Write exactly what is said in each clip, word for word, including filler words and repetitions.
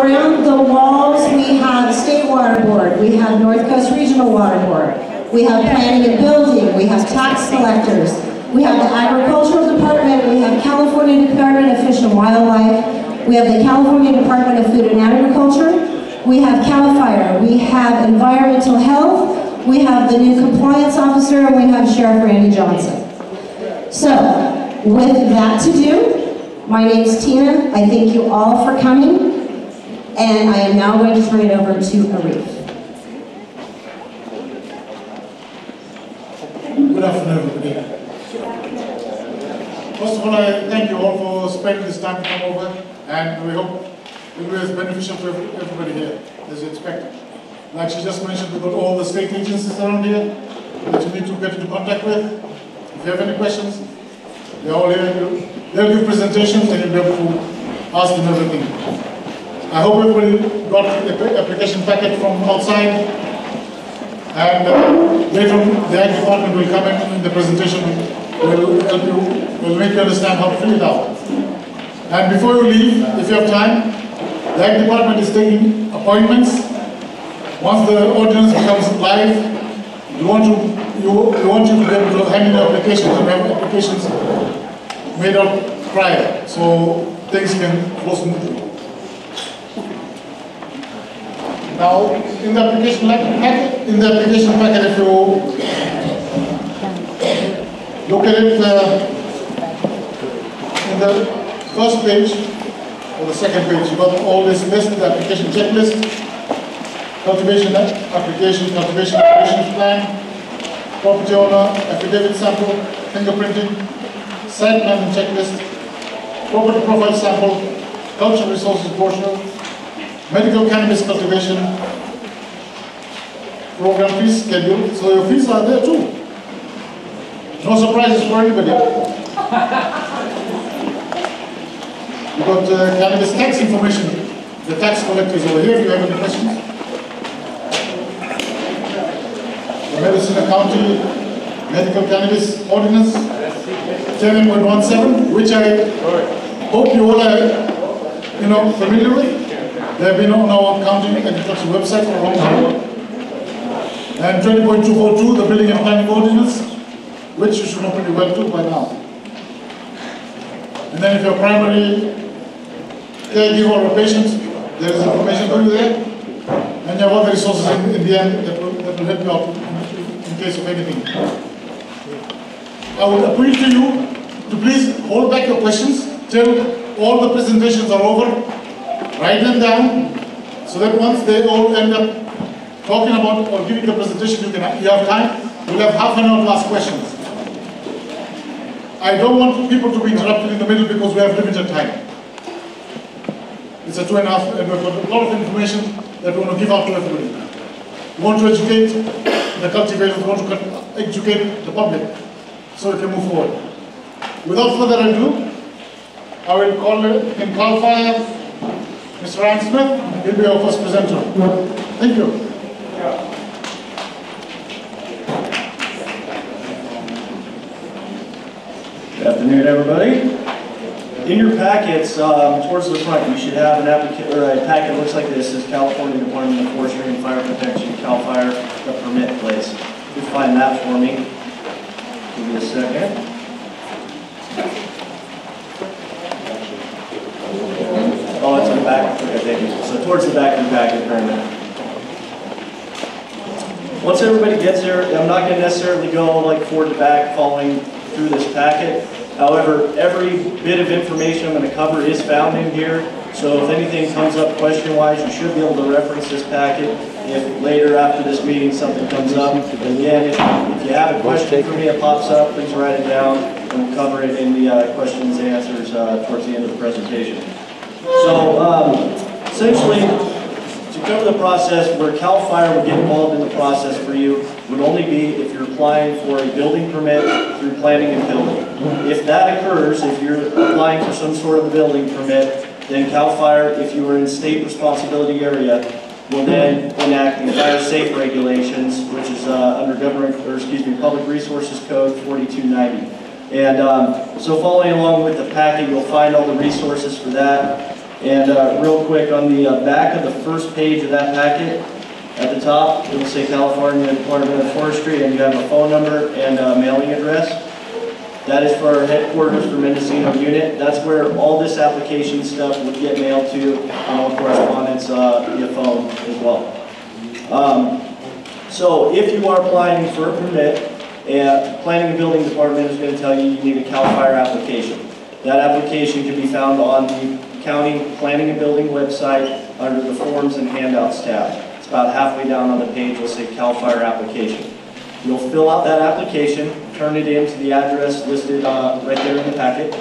Around the walls, we have State Water Board, we have North Coast Regional Water Board, we have Planning and Building, we have tax collectors, we have the Agricultural Department, we have California Department of Fish and Wildlife, we have the California Department of Food and Agriculture, we have CAL FIRE, we have Environmental Health, we have the new Compliance Officer, and we have Sheriff Randy Johnson. So, with that to do, my name's Tina, I thank you all for coming. And I am now going to turn it over to Arif. Good afternoon, everybody. First of all, I thank you all for spending this time to come over, and we hope it will be beneficial to everybody here, as you expected. Like she just mentioned, we've got all the state agencies around here that you need to get into contact with. If you have any questions, they're all here. They'll give presentations, and you'll be able to ask them everything. I hope everybody got the application packet from outside, and uh, later the Ag Department will come in and the presentation will help you, will make you understand how to fill it out. And before you leave, if you have time, the Ag Department is taking appointments. Once the ordinance becomes live, we want you, you, we want you to be able to hand in applications and have applications made out prior, so things can flow smoothly. Now, in the application packet, in the application packet, if you look at it, uh, in the first page or the second page, you got all this list: the application checklist, cultivation application, cultivation operations plan, property owner affidavit sample, fingerprinting, site planning checklist, property profile sample, cultural resources brochure, medical cannabis cultivation program fee schedule. So your fees are there too. No surprises for anybody. You've got uh, cannabis tax information. The tax collector is over here if you have any questions. The Mendocino County Medical Cannabis Ordinance ten point one seven, which I hope you all are you know, familiar with. They've been on our county agriculture website for a long time. And twenty point two four two, the building and planning ordinance, which you should know pretty well too by now. And then if you're primary caregiver or patient, there is information for you there. And you have other resources in, in the end that will, that will help you out in, in case of anything. I would appeal to you to please hold back your questions till all the presentations are over. Write them down, so that once they all end up talking about or giving the presentation, you can you have time. We'll have half an hour to ask questions. I don't want people to be interrupted in the middle because we have limited time. It's a two and a half, and we've got a lot of information that we want to give out to everybody. We want to educate the cultivators, we want to educate the public, so we can move forward. Without further ado, I will call in CAL FIRE. Mister Ryan Smith will be our first presenter. Thank you. Good afternoon, everybody. In your packets, um, towards the front, you should have an applica or a packet that looks like this. It's California Department of Forestry and Fire Protection, CAL FIRE, the permit place. You can find that for me. Give me a second. Oh, it's in the back. Okay, thank you. So towards the back of the packet, very much. Once everybody gets there, I'm not going to necessarily go like forward to back, following through this packet. However, every bit of information I'm going to cover is found in here. So if anything comes up question-wise, you should be able to reference this packet. If later after this meeting something comes up, again, if, if you have a question for me that pops up, please write it down, and we'll cover it in the uh, questions and answers uh, towards the end of the presentation. So um, essentially, to cover the process, where CAL FIRE would get involved in the process for you would only be if you're applying for a building permit through planning and building. If that occurs, if you're applying for some sort of building permit, then CAL FIRE, if you were in state responsibility area, will then enact the fire safe regulations, which is uh, under government, or excuse me, Public Resources Code forty-two ninety. And um, so following along with the packet, you'll find all the resources for that. And uh, real quick, on the uh, back of the first page of that packet, at the top, it'll say California Department of Forestry, and you have a phone number and a mailing address. That is for our headquarters for Mendocino Unit. That's where all this application stuff would get mailed to, and all correspondence uh, via phone as well. Um, so if you are applying for a permit, uh, Planning and Building Department is going to tell you you need a CAL FIRE application. That application can be found on the County Planning and Building website under the Forms and Handouts tab. It's about halfway down on the page, we'll say CAL FIRE application. You'll fill out that application, turn it in to the address listed uh, right there in the packet,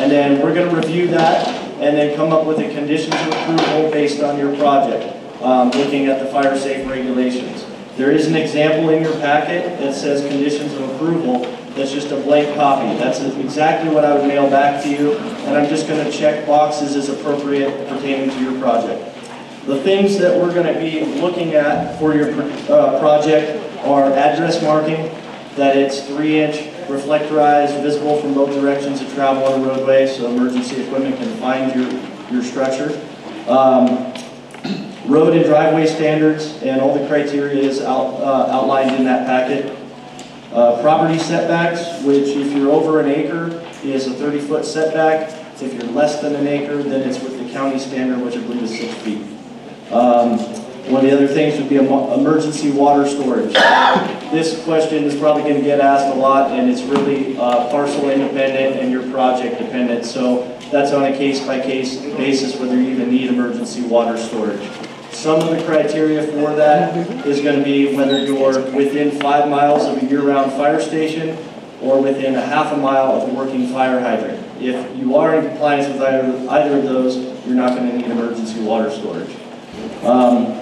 and then we're going to review that and then come up with a condition of approval based on your project, um, looking at the fire safe regulations. There is an example in your packet that says conditions of approval. That's just a blank copy. That's exactly what I would mail back to you, and I'm just going to check boxes as appropriate pertaining to your project. The things that we're going to be looking at for your uh, project are address marking, that it's three inch, reflectorized, visible from both directions of travel on a roadway, so emergency equipment can find your, your structure. Um, road and driveway standards, and all the criteria is out, uh, outlined in that packet. Uh, property setbacks, which if you're over an acre is a thirty foot setback. If you're less than an acre, then it's with the county standard, which I believe is six feet. Um, one of the other things would be emergency water storage. This question is probably going to get asked a lot, and it's really uh, parcel independent and your project dependent. So that's on a case by case basis whether you even need emergency water storage. Some of the criteria for that is going to be whether you're within five miles of a year-round fire station or within a half a mile of a working fire hydrant. If you are in compliance with either, either of those, you're not going to need emergency water storage. Um,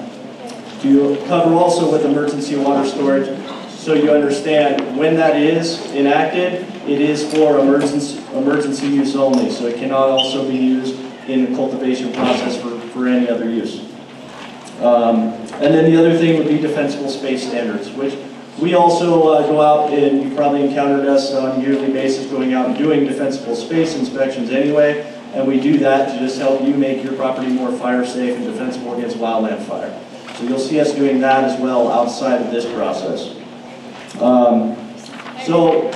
to cover also with emergency water storage, so you understand when that is enacted, it is for emergency, emergency use only, so it cannot also be used in the cultivation process for, for any other use. Um, and then the other thing would be defensible space standards, which we also uh, go out and you probably encountered us on a yearly basis going out and doing defensible space inspections anyway, and we do that to just help you make your property more fire safe and defensible against wildland fire. So you'll see us doing that as well outside of this process. Um, so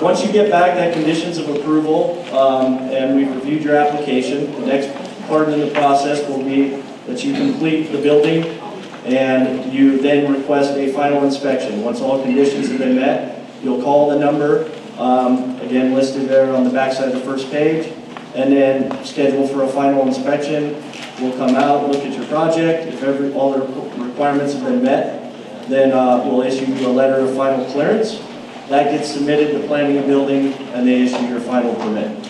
once you get back that conditions of approval um, and we've reviewed your application, the next part in the process will be that you complete the building and you then request a final inspection. Once all conditions have been met, you'll call the number, um, again listed there on the back side of the first page, and then schedule for a final inspection. We'll come out, look at your project. If every, all the requirements have been met, then uh, we'll issue you a letter of final clearance. That gets submitted to Planning and Building, and they issue your final permit.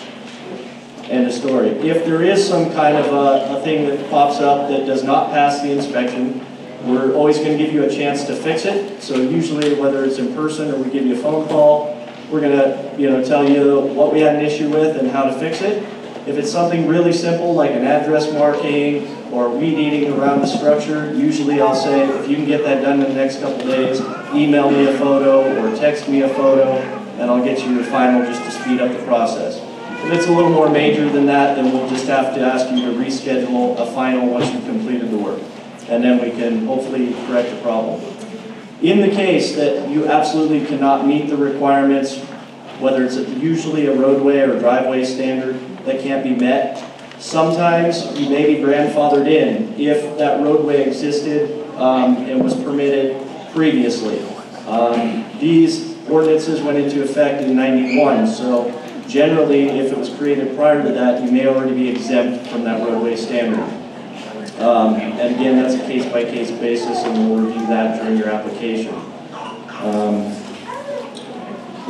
End of story. If there is some kind of a, a thing that pops up that does not pass the inspection, we're always going to give you a chance to fix it. So usually, whether it's in person or we give you a phone call, we're going to, you know, tell you what we had an issue with and how to fix it. If it's something really simple like an address marking or weed eating around the structure, usually I'll say, if you can get that done in the next couple days, email me a photo or text me a photo, and I'll get you your final just to speed up the process. If it's a little more major than that, then we'll just have to ask you to reschedule a final once you've completed the work. And then we can hopefully correct the problem. In the case that you absolutely cannot meet the requirements, whether it's usually a roadway or driveway standard that can't be met, sometimes you may be grandfathered in if that roadway existed um, and was permitted previously. Um, these ordinances went into effect in ninety-one, so generally, if it was created prior to that, you may already be exempt from that roadway standard. Um, and again, that's a case-by-case basis, and we'll review that during your application. Um,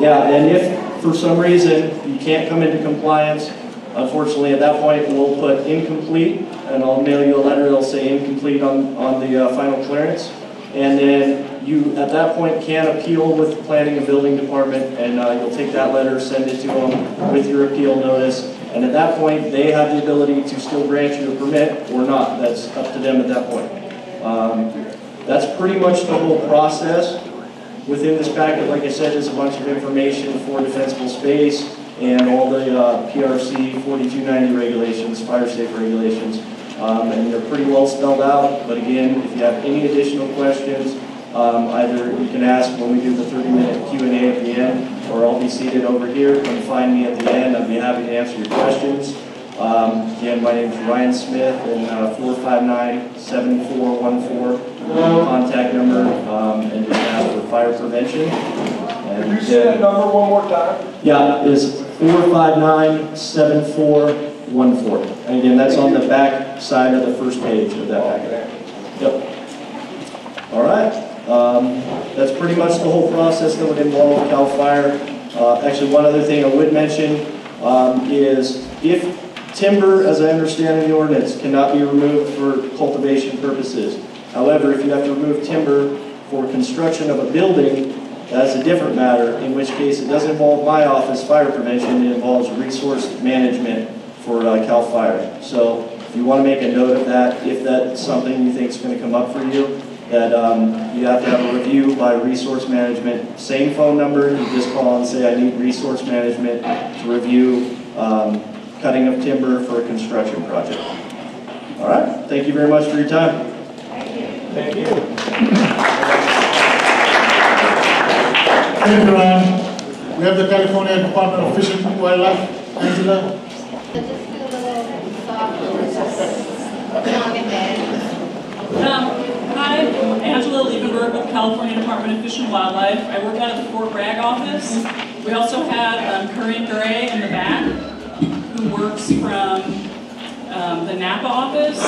yeah, and if for some reason you can't come into compliance, unfortunately at that point we'll put incomplete, and I'll mail you a letter that'll say incomplete on, on the uh, final clearance. And then you, at that point, can appeal with the Planning and Building Department, and uh, you'll take that letter, send it to them with your appeal notice, and at that point, they have the ability to still grant you a permit or not. That's up to them at that point. Um, that's pretty much the whole process. Within this packet, like I said, there's a bunch of information for defensible space, and all the uh, P R C forty-two ninety regulations, fire safe regulations, um, and they're pretty well spelled out. But again, if you have any additional questions, um, either you can ask when we do the thirty minute Q and A at the end, or I'll be seated over here. Come find me at the end. I'd be happy to answer your questions. Um, again, my name is Ryan Smith, and uh, four five nine, seven four one four, contact number, um, and just ask for fire prevention. And Can you say that number one more time? Yeah, it's four five nine, seven four one four. And again, that's on the back side of the first page of that packet. Yep. All right. Um, that's pretty much the whole process that would involve CAL FIRE. Uh, actually, one other thing I would mention um, is if timber, as I understand in the ordinance, cannot be removed for cultivation purposes. However, if you have to remove timber for construction of a building, that's a different matter, in which case it doesn't involve my office, fire prevention. It involves resource management for uh, CAL FIRE. So if you want to make a note of that, if that's something you think is going to come up for you, that um, you have to have a review by resource management. Same phone number, you just call and say, I need resource management to review um, cutting of timber for a construction project. All right, thank you very much for your time. Thank you. Thank you, Ryan. We have the California Department of Fish and Wildlife. Angela? I just feel a little soft. Long and bad. Hi, I'm Angela Liebenberg with the California Department of Fish and Wildlife. I work out of the Fort Bragg office. We also have um, Corinne Gray in the back, works from um, the Napa office.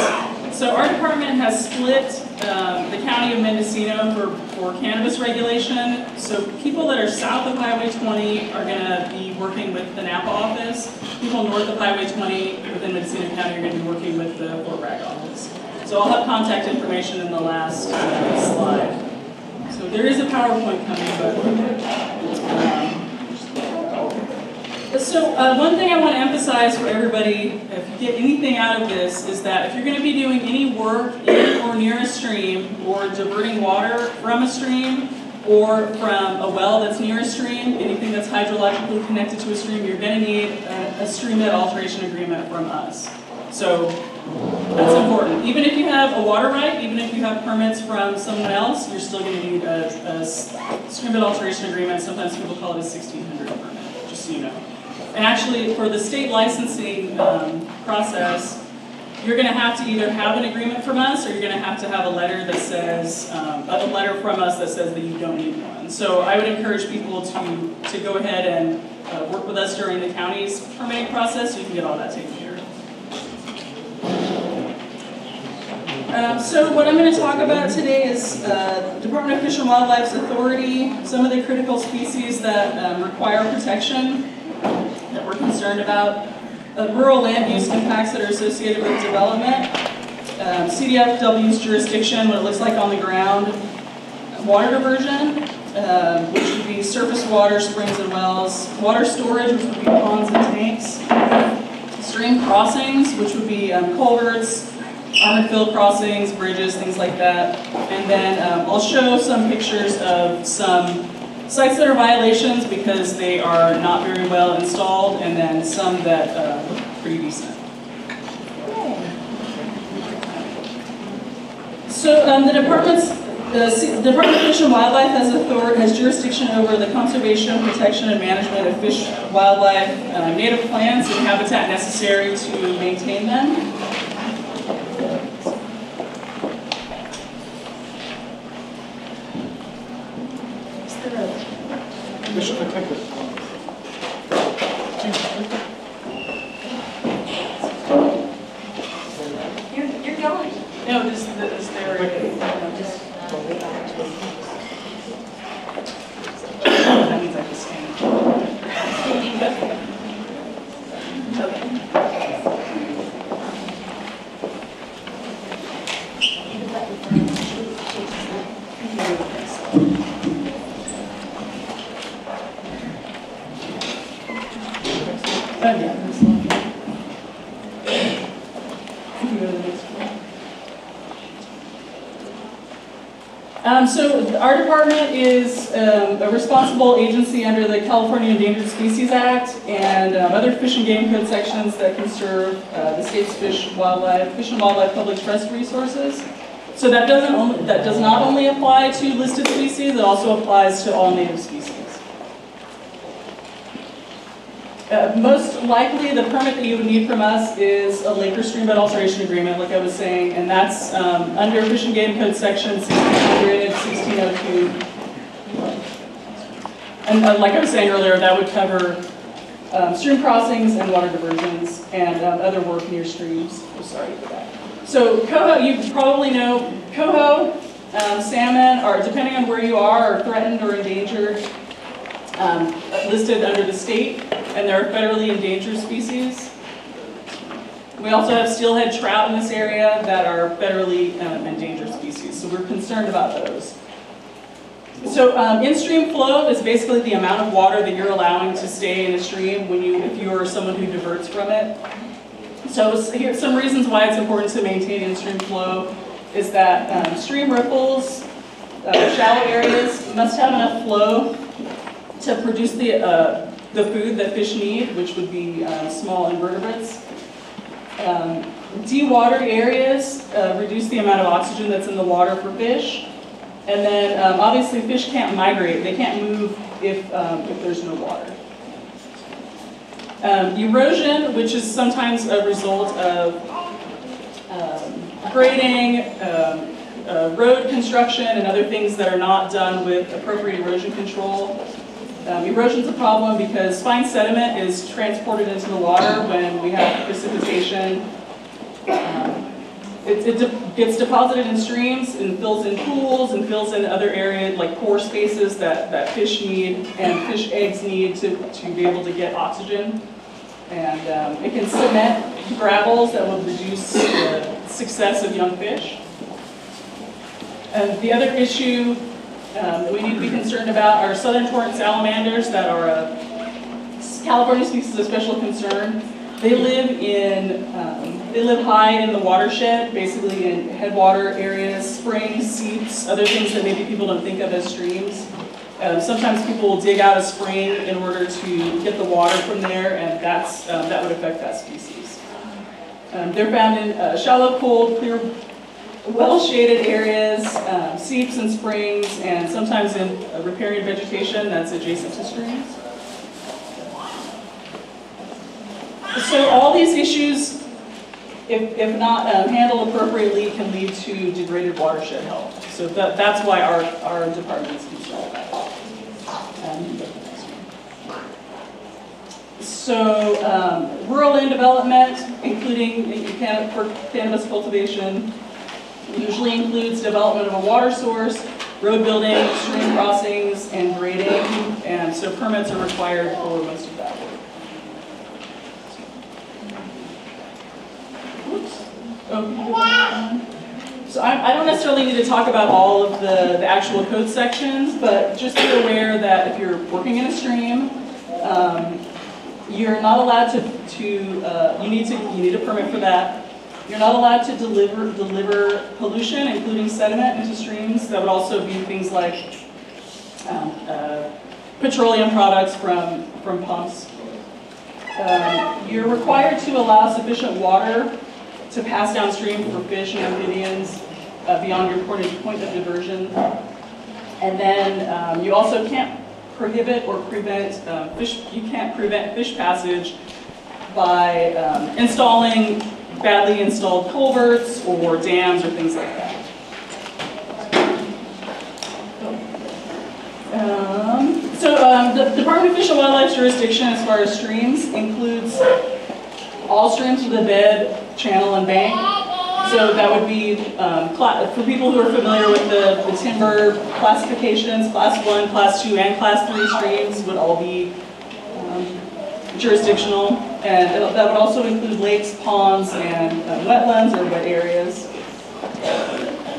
So our department has split um, the county of Mendocino for, for cannabis regulation. So people that are south of Highway twenty are gonna be working with the Napa office. People north of Highway twenty within Mendocino County are gonna be working with the Fort Bragg office. So I'll have contact information in the last uh, slide. So there is a PowerPoint coming, but um, So uh, one thing I want to emphasize for everybody, if you get anything out of this, is that if you're going to be doing any work in or near a stream, or diverting water from a stream, or from a well that's near a stream, anything that's hydrologically connected to a stream, you're going to need a, a streamlet alteration agreement from us. So that's important. Even if you have a water right, even if you have permits from someone else, you're still going to need a, a streamlet alteration agreement. Sometimes people call it a sixteen hundred permit, just so you know. And actually, for the state licensing um, process, you're going to have to either have an agreement from us, or you're going to have to have a letter that says um, a letter from us that says that you don't need one. So I would encourage people to to go ahead and uh, work with us during the county's permitting process, so you can get all that taken care of. Um, so what I'm going to talk about today is uh, Department of Fish and Wildlife's authority, some of the critical species that um, require protection, that we're concerned about, uh, rural land use impacts that are associated with development, um, C D F W's jurisdiction, what it looks like on the ground, water diversion, uh, which would be surface water, springs and wells, water storage, which would be ponds and tanks, stream crossings, which would be um, culverts, armored field crossings, bridges, things like that. And then um, I'll show some pictures of some sites that are violations because they are not very well installed, and then some that uh, look pretty decent. So um, the department's the, C the Department of Fish and Wildlife has authority has jurisdiction over the conservation, protection, and management of fish, wildlife, uh, native plants, and habitat necessary to maintain them. Um, so our department is um, a responsible agency under the California Endangered Species Act and um, other fish and game code sections that conserve uh, the state's fish, wildlife, fish and wildlife public trust resources. So that doesn't only, that does not only apply to listed species; it also applies to all native species. Uh, most likely, the permit that you would need from us is a lake or stream bed alteration agreement, like I was saying, and that's um, under Fish and Game Code Section sixteen hundred, sixteen oh two. And uh, like I was saying earlier, that would cover um, stream crossings and water diversions and um, other work near streams. I'm sorry for that. So coho, you probably know coho, um, salmon are, depending on where you are, are threatened or endangered, um, listed under the state, and they're federally endangered species. We also have steelhead trout in this area that are federally um, endangered species, so we're concerned about those. So um, in-stream flow is basically the amount of water that you're allowing to stay in a stream when you, if you are someone who diverts from it. So here's some reasons why it's important to maintain in-stream flow is that um, stream ripples, uh, shallow areas must have enough flow to produce the, uh, the food that fish need, which would be uh, small invertebrates. Um, dewatered areas uh, reduce the amount of oxygen that's in the water for fish. And then um, obviously fish can't migrate. They can't move if, um, if there's no water. Um, erosion, which is sometimes a result of um, grading, um, uh, road construction, and other things that are not done with appropriate erosion control. Um, erosion is a problem because fine sediment is transported into the water when we have precipitation. Um, it it de gets deposited in streams and fills in pools and fills in other areas like pore spaces that, that fish need and fish eggs need to, to be able to get oxygen. And um, it can cement gravels that will reduce the success of young fish. And the other issue Um, that we need to be concerned about are southern torrent salamanders that are a California species of special concern. They live in, um, they live high in the watershed, basically in headwater areas, springs, seeps, other things that maybe people don't think of as streams. Um, sometimes people will dig out a spring in order to get the water from there, and that's um, that would affect that species. Um, they're found in uh, shallow, cold, clear, well-shaded areas, um, seeps and springs, and sometimes in uh, riparian vegetation that's adjacent to streams. So all these issues, if, if not um, handled appropriately, can lead to degraded watershed health. So that, that's why our, our department is concerned about that. So um, rural land development, including can for cannabis cultivation, usually includes development of a water source, road building, stream crossings, and grading, and so permits are required for most of that work. Oops. Oh, so I, I don't necessarily need to talk about all of the, the actual code sections, but just be aware that if you're working in a stream, um, you're not allowed to, to uh, you need to, you need a permit for that. You're not allowed to deliver deliver pollution, including sediment, into streams. That would also be things like um, uh, petroleum products from, from pumps. Um, you're required to allow sufficient water to pass downstream for fish and amphibians uh, beyond your point of, point of diversion. And then um, you also can't prohibit or prevent um, fish. You can't prevent fish passage by um, installing badly installed culverts or dams or things like that. Um, so um, the Department of Fish and Wildlife's jurisdiction as far as streams includes all streams with a bed, channel, and bank. So that would be, um, for people who are familiar with the, the timber classifications, class one, class two, and class three streams would all be um, jurisdictional, and it, that would also include lakes, ponds, and uh, wetlands or wet areas.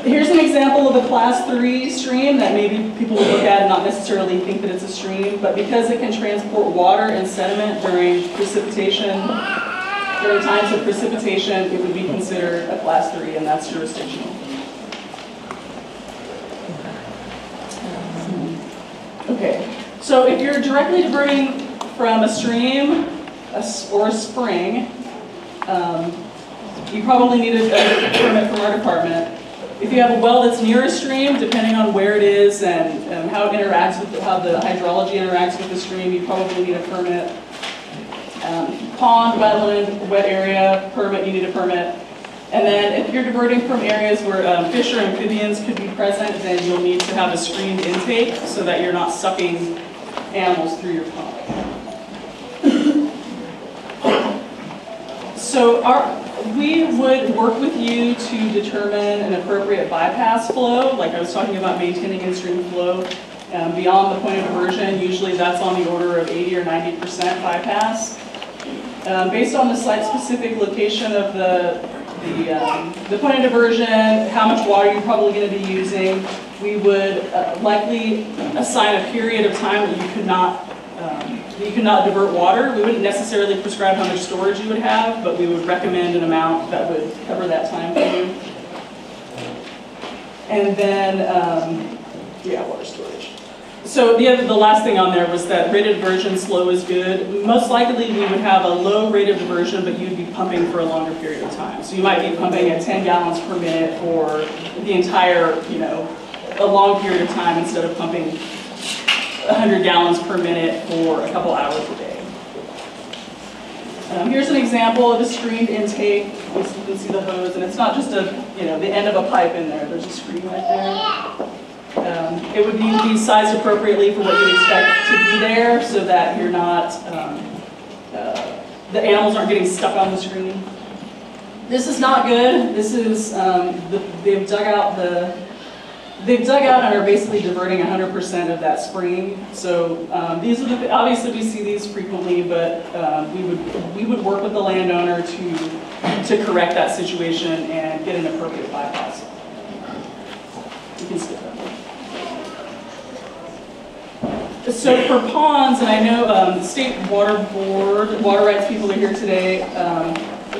Here's an example of a class three stream that maybe people would look at and not necessarily think that it's a stream, but because it can transport water and sediment during precipitation, during times of precipitation, it would be considered a class three, and that's jurisdictional. Okay, so if you're directly diverting from a stream or a spring, um, you probably need a permit from our department. If you have a well that's near a stream, depending on where it is and um, how it interacts with the, how the hydrology interacts with the stream, you probably need a permit. Um, pond, wetland, wet area, permit, you need a permit. And then if you're diverting from areas where um, fish or amphibians could be present, then you'll need to have a screened intake so that you're not sucking animals through your pond. So our, we would work with you to determine an appropriate bypass flow, like I was talking about maintaining in-stream flow. Um, beyond the point of diversion, usually that's on the order of eighty or ninety percent bypass. Um, based on the site-specific location of the The, um, the point of diversion, how much water you're probably going to be using, we would uh, likely assign a period of time that you could not um, that you could not divert water. We wouldn't necessarily prescribe how much storage you would have, but we would recommend an amount that would cover that time for you. And then, um, yeah, water storage. So the other, the last thing on there was that rate of diversion slow is good. Most likely we would have a low rate of diversion, but you'd be pumping for a longer period of time. So you might be pumping at ten gallons per minute for the entire, you know, a long period of time instead of pumping one hundred gallons per minute for a couple hours a day. Um, here's an example of a screened intake. You can see the hose, and it's not just a, you know, the end of a pipe in there. There's a screen right there. Um, it would need to be sized appropriately for what you'd expect to be there so that you're not, um, uh, the animals aren't getting stuck on the screen. This is not good. This is, um, the, they've dug out the, they've dug out and are basically diverting one hundred percent of that spring. So um, these are the, obviously we see these frequently, but uh, we would, we would work with the landowner to, to correct that situation and get an appropriate bypass. You can skip that. So for ponds, and I know um, the State Water Board, water rights people are here today. Um,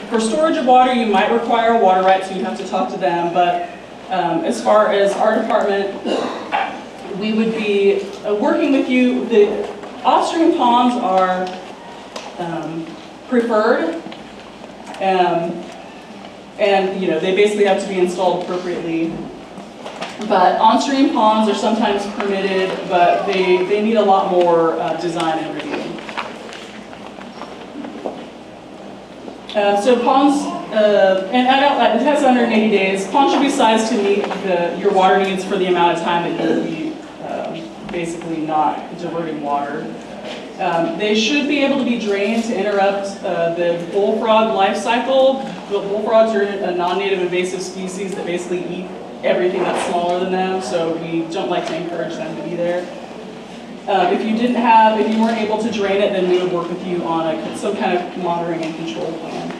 for storage of water, you might require water rights, so you'd have to talk to them. But um, as far as our department, we would be uh, working with you. The off-stream ponds are um, preferred, um, and you know they basically have to be installed appropriately. But on-stream ponds are sometimes permitted, but they, they need a lot more uh, design and review. Uh, so ponds, uh, and I don't, it has one hundred eighty days. Ponds should be sized to meet the, your water needs for the amount of time that you'll be um, basically not diverting water. Um, they should be able to be drained to interrupt uh, the bullfrog life cycle. The bullfrogs are a non-native invasive species that basically eat everything that's smaller than them, so we don't like to encourage them to be there. Uh, if you didn't have, if you weren't able to drain it, then we would work with you on a, some kind of monitoring and control plan.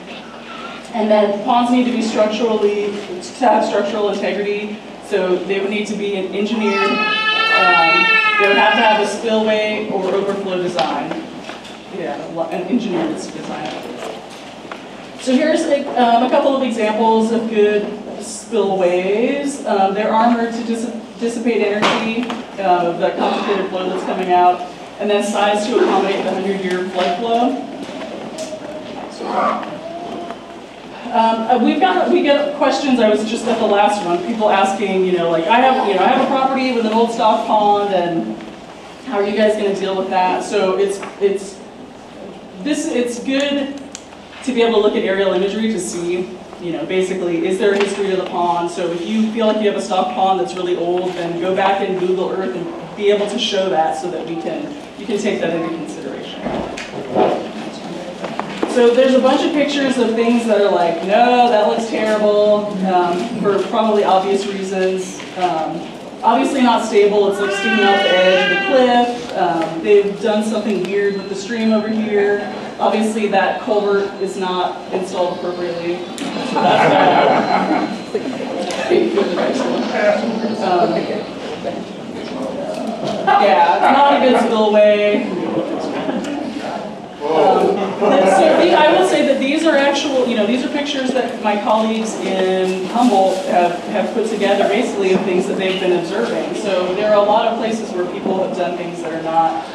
And then ponds need to be structurally, to have structural integrity, so they would need to be engineered. Um, they would have to have a spillway or overflow design. Yeah, an engineered design. So here's a, um, a couple of examples of good spillways. Um, they're armored to dis dissipate energy uh, of the concentrated flow that's coming out, and then sized to accommodate the hundred-year flood flow. Um, we've got we get questions. I was just at the last one. People asking, you know, like I have, you know, I have a property with an old stock pond, and how are you guys going to deal with that? So it's it's this it's good to be able to look at aerial imagery to see, you know, basically, is there a history to the pond? So if you feel like you have a stock pond that's really old, then go back and Google Earth and be able to show that so that we can, you can take that into consideration. So there's a bunch of pictures of things that are like, no, that looks terrible, um, for probably obvious reasons. Um, obviously not stable, it's like sticking off the edge of the cliff. Um, they've done something weird with the stream over here. Obviously that culvert is not installed appropriately. So that's um, yeah, not a good spillway. Um, so the, I will say that these these are actual, you know, these are pictures that my colleagues in Humboldt have, have put together basically of things that they've been observing. So there are a lot of places where people have done things that are not,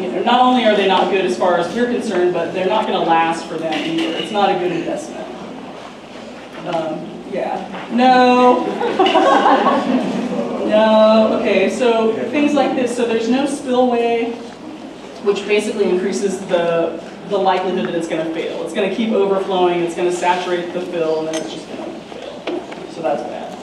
you know, not only are they not good as far as we're concerned, but they're not going to last for them either. It's not a good investment. Um, yeah. No. No. Okay, so things like this. So there's no spillway, which basically increases the the likelihood that it's going to fail. It's going to keep overflowing, it's going to saturate the fill, and then it's just going to fail. So that's bad.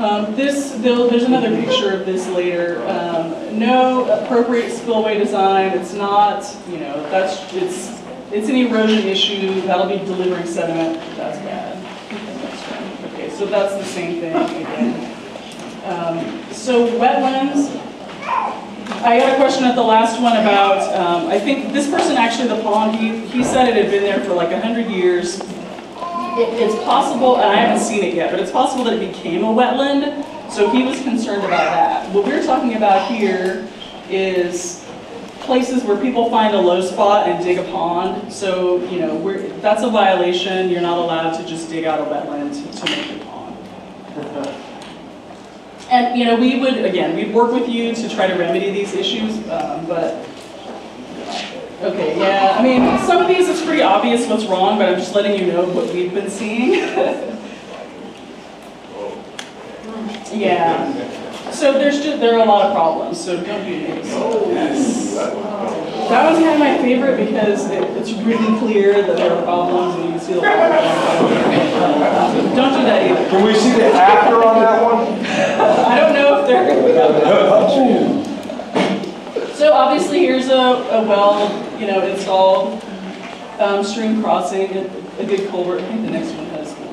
Um, this, there's another picture of this later. Um, no appropriate spillway design. It's not, you know, that's, it's, it's an erosion issue. That'll be delivering sediment. That's bad. Okay, so that's the same thing again. Um, so wetlands. I had a question at the last one about, um, I think this person actually, the pond, he, he said it had been there for like a hundred years. It, it's possible, and I haven't seen it yet, but it's possible that it became a wetland, so he was concerned about that. What we're talking about here is places where people find a low spot and dig a pond, so, you know, we're, that's a violation. You're not allowed to just dig out a wetland to, to make a pond. And, you know, we would, again, we'd work with you to try to remedy these issues, um, but, okay, yeah, I mean, some of these, it's pretty obvious what's wrong, but I'm just letting you know what we've been seeing. Yeah, so there's just, there are a lot of problems, so don't do this. Yes. That was kind of my favorite because it, it's really clear that there are problems and you can see the problems. Don't do that either. Can we see the after on that one? I don't know if they're going to be. So obviously here's a, a well, you know, installed um, stream crossing, a, a good culvert. I think the next one has one.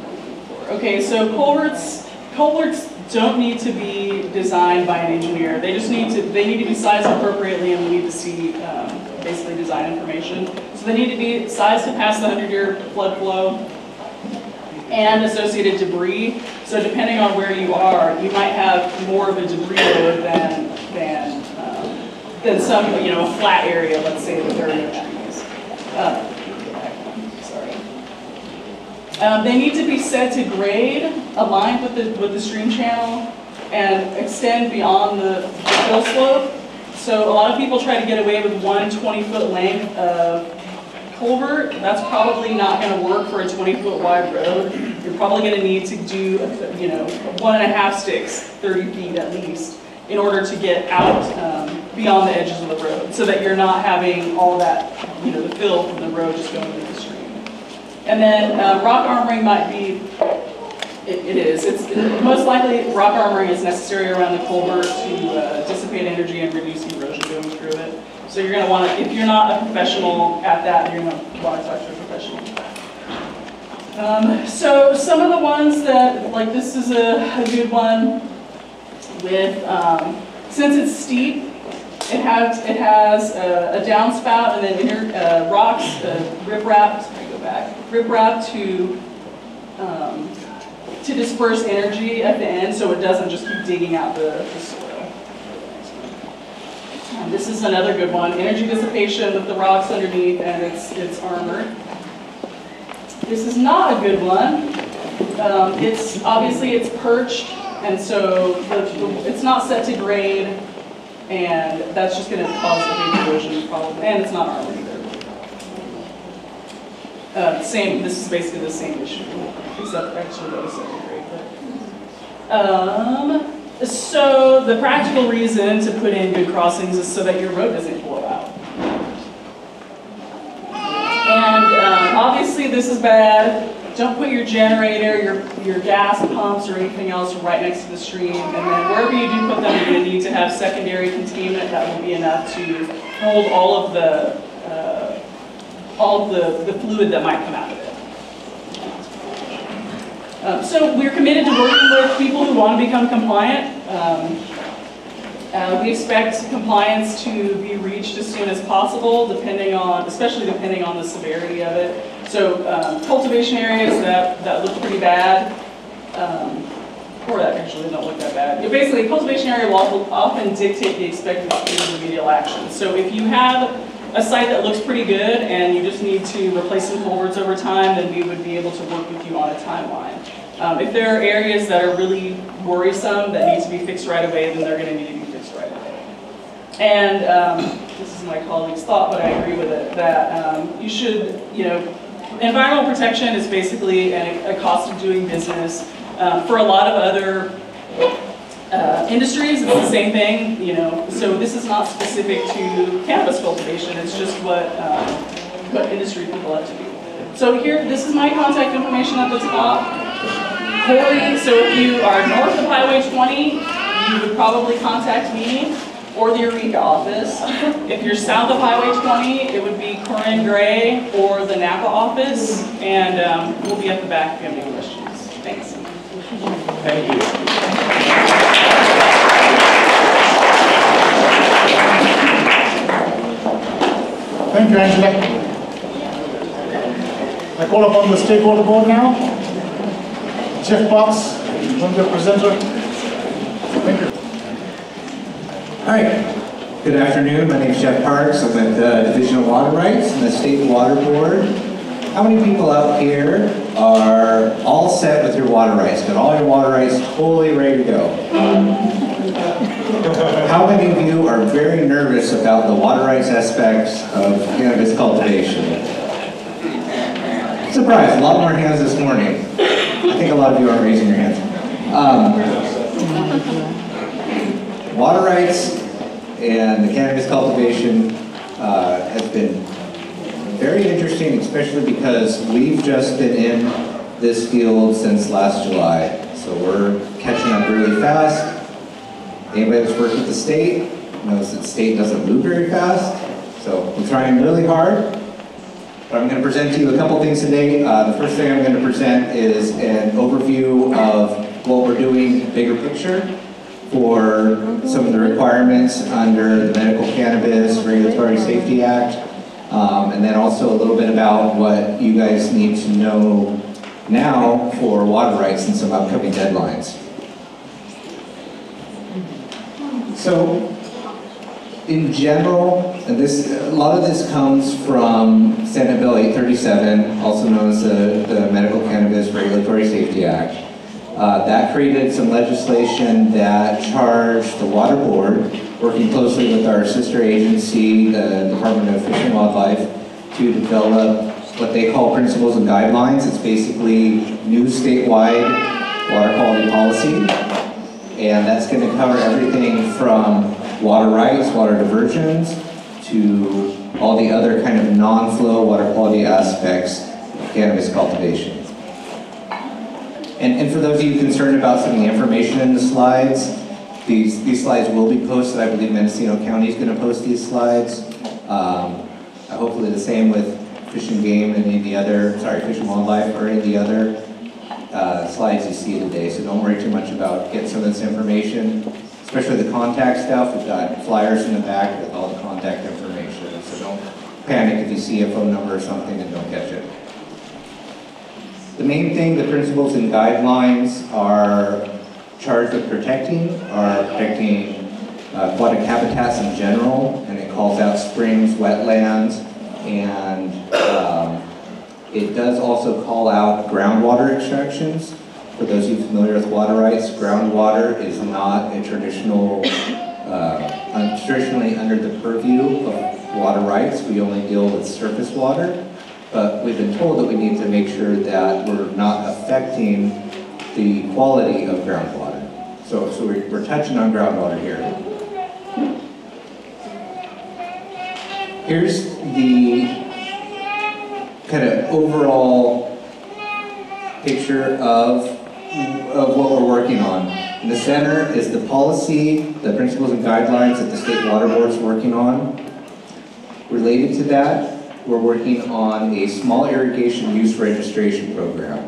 Okay, so culverts, culverts don't need to be designed by an engineer. They just need to, they need to be sized appropriately, and we need to see um, basically design information. So they need to be sized to pass the hundred-year flood flow and associated debris. So depending on where you are, you might have more of a debris load than than um, than some, you know, a flat area. Let's say that there are no trees. Uh, sorry. Um, they need to be set to grade, aligned with the with the stream channel, and extend beyond the, the fill slope. So a lot of people try to get away with one twenty-foot length of culvert. That's probably not going to work for a twenty-foot wide road. You're probably going to need to do, you know, one and a half sticks, thirty feet at least, in order to get out um, beyond the edges of the road, so that you're not having all that, you know, the fill from the road just going into the stream. And then uh, rock armoring might be. It, it is. It's it, most likely rock armoring is necessary around the culvert to uh, dissipate energy and reduce erosion going through it. So you're going to want to, if you're not a professional at that, you're going to want to talk to a professional. Um, so some of the ones that, like this is a, a good one with, um, since it's steep, it has it has a, a downspout and then inner uh, rocks, uh, riprap. Sorry, go back. Riprap to um, to disperse energy at the end, so it doesn't just keep digging out the, the soil. And this is another good one, energy dissipation with the rocks underneath, and it's, it's armored. This is not a good one. Um, it's obviously it's perched, and so the, the, it's not set to grade, and that's just going to cause a big erosion problem. And it's not armored either. Uh, same. This is basically the same issue, except actually that was set to grade. But, um, So the practical reason to put in good crossings is so that your road doesn't blow out. And um, obviously this is bad. Don't put your generator, your, your gas pumps, or anything else right next to the stream. And then wherever you do put them, you're going to need to have secondary containment that will be enough to hold all of the, uh, all of the, the fluid that might come out of it. Um, so we're committed to working with people who want to become compliant. Um, uh, we expect compliance to be reached as soon as possible, depending on, especially depending on the severity of it. So um, cultivation areas that, that look pretty bad, um, or that actually don't look that bad. But basically, cultivation area law will often dictate the expected remedial action. So if you have a site that looks pretty good and you just need to replace some culverts over time, then we would be able to work with you on a timeline. Um, if there are areas that are really worrisome that need to be fixed right away, then they're going to need to be fixed right away. And um, this is my colleague's thought, but I agree with it, that um, you should, you know, environmental protection is basically a, a cost of doing business. Uh, for a lot of other Uh, industries, it's the same thing, you know, so this is not specific to cannabis cultivation, it's just what, um, what industry people have to do. So here, this is my contact information at the top. Corey, so if you are north of Highway twenty, you would probably contact me or the Eureka office. If you're south of Highway twenty, it would be Corinne Gray or the Napa office, and um, we'll be at the back if you have any questions. Thanks. Thank you. Thank you, Angela. I call upon the State Water Board now. Jeff Potts, one of the presenter. Thank you. Hi. Good afternoon. My name is Jeff Parks. I'm at the Division of Water Rights and the State Water Board. How many people out here are all set with your water rights? Got all your water rights totally ready to go? How many of you are very nervous about the water rights aspects of cannabis cultivation? Surprise, a lot more hands this morning. I think a lot of you aren't raising your hands. Um, water rights and the cannabis cultivation uh, has been very interesting, especially because we've just been in this field since last July. So we're catching up really fast. Anybody that's worked with the state knows that the state doesn't move very fast, so we're trying really hard. But I'm going to present to you a couple things today. Uh, the first thing I'm going to present is an overview of what we're doing, bigger picture, for some of the requirements under the Medical Cannabis Regulatory Safety Act, um, and then also a little bit about what you guys need to know now for water rights and some upcoming deadlines. So, in general, and this, a lot of this comes from Senate Bill eight thirty-seven, also known as the, the Medical Cannabis Regulatory Safety Act. Uh, that created some legislation that charged the Water Board, working closely with our sister agency, the Department of Fish and Wildlife, to develop what they call principles and guidelines. It's basically new statewide water quality policy. And that's going to cover everything from water rights, water diversions, to all the other kind of non-flow water quality aspects of cannabis cultivation. And, and for those of you concerned about some of the information in the slides, these, these slides will be posted. I believe Mendocino County is going to post these slides. Um, hopefully the same with Fish and Game and any of the other, sorry, Fish and Wildlife or any of the other Uh, slides you see today, so don't worry too much about getting some of this information, especially the contact stuff. We've got flyers in the back with all the contact information, so don't panic if you see a phone number or something and don't catch it. The main thing, the principles and guidelines are charged with protecting, are protecting uh, aquatic habitats in general, and it calls out springs, wetlands, and um, it does also call out groundwater extractions. For those of you familiar with water rights, groundwater is not a traditional, uh, traditionally under the purview of water rights. We only deal with surface water, but we've been told that we need to make sure that we're not affecting the quality of groundwater. So, so we're, we're touching on groundwater here. Here's the kind of overall picture of, of what we're working on. In the center is the policy, the principles and guidelines that the State Water Board is working on. Related to that, we're working on a small irrigation use registration program.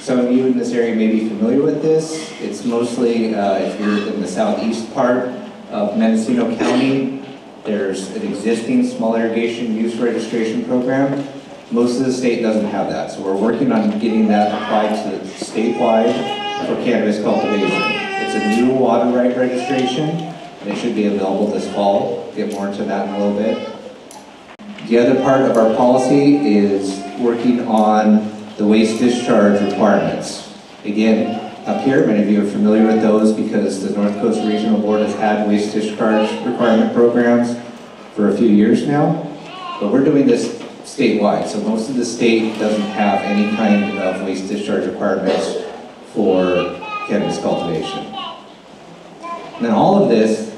Some of you in this area may be familiar with this. It's mostly, uh, if you're in the southeast part of Mendocino County, there's an existing small irrigation use registration program. Most of the state doesn't have that, so we're working on getting that applied to the statewide for cannabis cultivation. It's a new water right registration, and it should be available this fall. We'll get more into that in a little bit. The other part of our policy is working on the waste discharge requirements. Again, up here, many of you are familiar with those because the North Coast Regional Board has had waste discharge requirement programs for a few years now, but we're doing this statewide, so most of the state doesn't have any kind of waste discharge requirements for cannabis cultivation. And then all of this,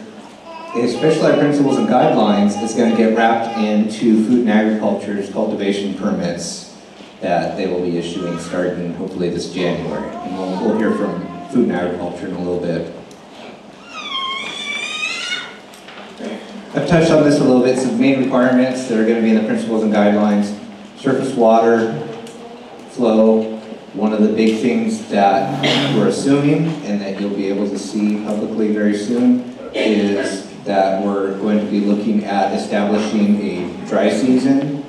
especially our principles and guidelines, is going to get wrapped into food and agriculture's cultivation permits that they will be issuing starting hopefully this January. And we'll, we'll hear from food and agriculture in a little bit. I've touched on this a little bit. Some main requirements that are going to be in the principles and guidelines: surface water flow. One of the big things that we're assuming, and that you'll be able to see publicly very soon, is that we're going to be looking at establishing a dry season.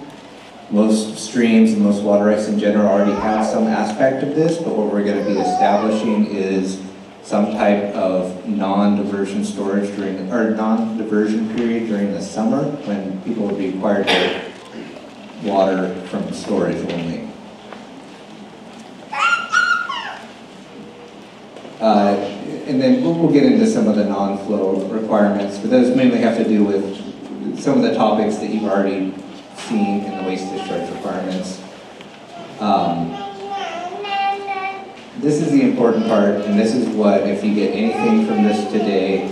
Most streams and most water rights in general already have some aspect of this, but what we're going to be establishing is some type of non-diversion storage during, or non-diversion period during the summer, when people would be required to water from storage only. Uh, and then we'll, we'll get into some of the non-flow requirements, but those mainly have to do with some of the topics that you've already seen in the waste discharge requirements. Um, This is the important part, and this is what, if you get anything from this today,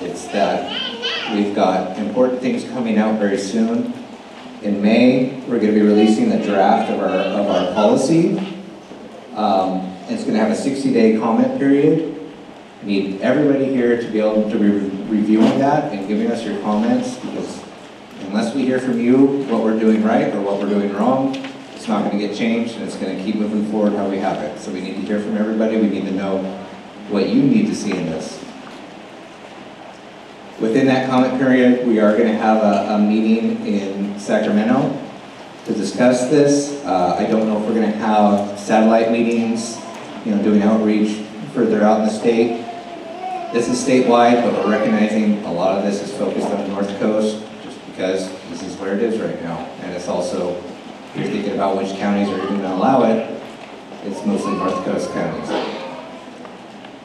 it's that we've got important things coming out very soon. In May, we're going to be releasing the draft of our, of our policy. Um, it's going to have a sixty day comment period. We need everybody here to be able to be re reviewing that and giving us your comments, because unless we hear from you what we're doing right or what we're doing wrong, it's not going to get changed, and it's going to keep moving forward how we have it. So we need to hear from everybody. We need to know what you need to see in this. Within that comment period, we are going to have a, a meeting in Sacramento to discuss this. Uh, I don't know if we're going to have satellite meetings, you know, doing outreach further out in the state. This is statewide, but we're recognizing a lot of this is focused on the North Coast, just because this is where it is right now, and it's also, you're thinking about which counties are even going to allow it, it's mostly North Coast counties.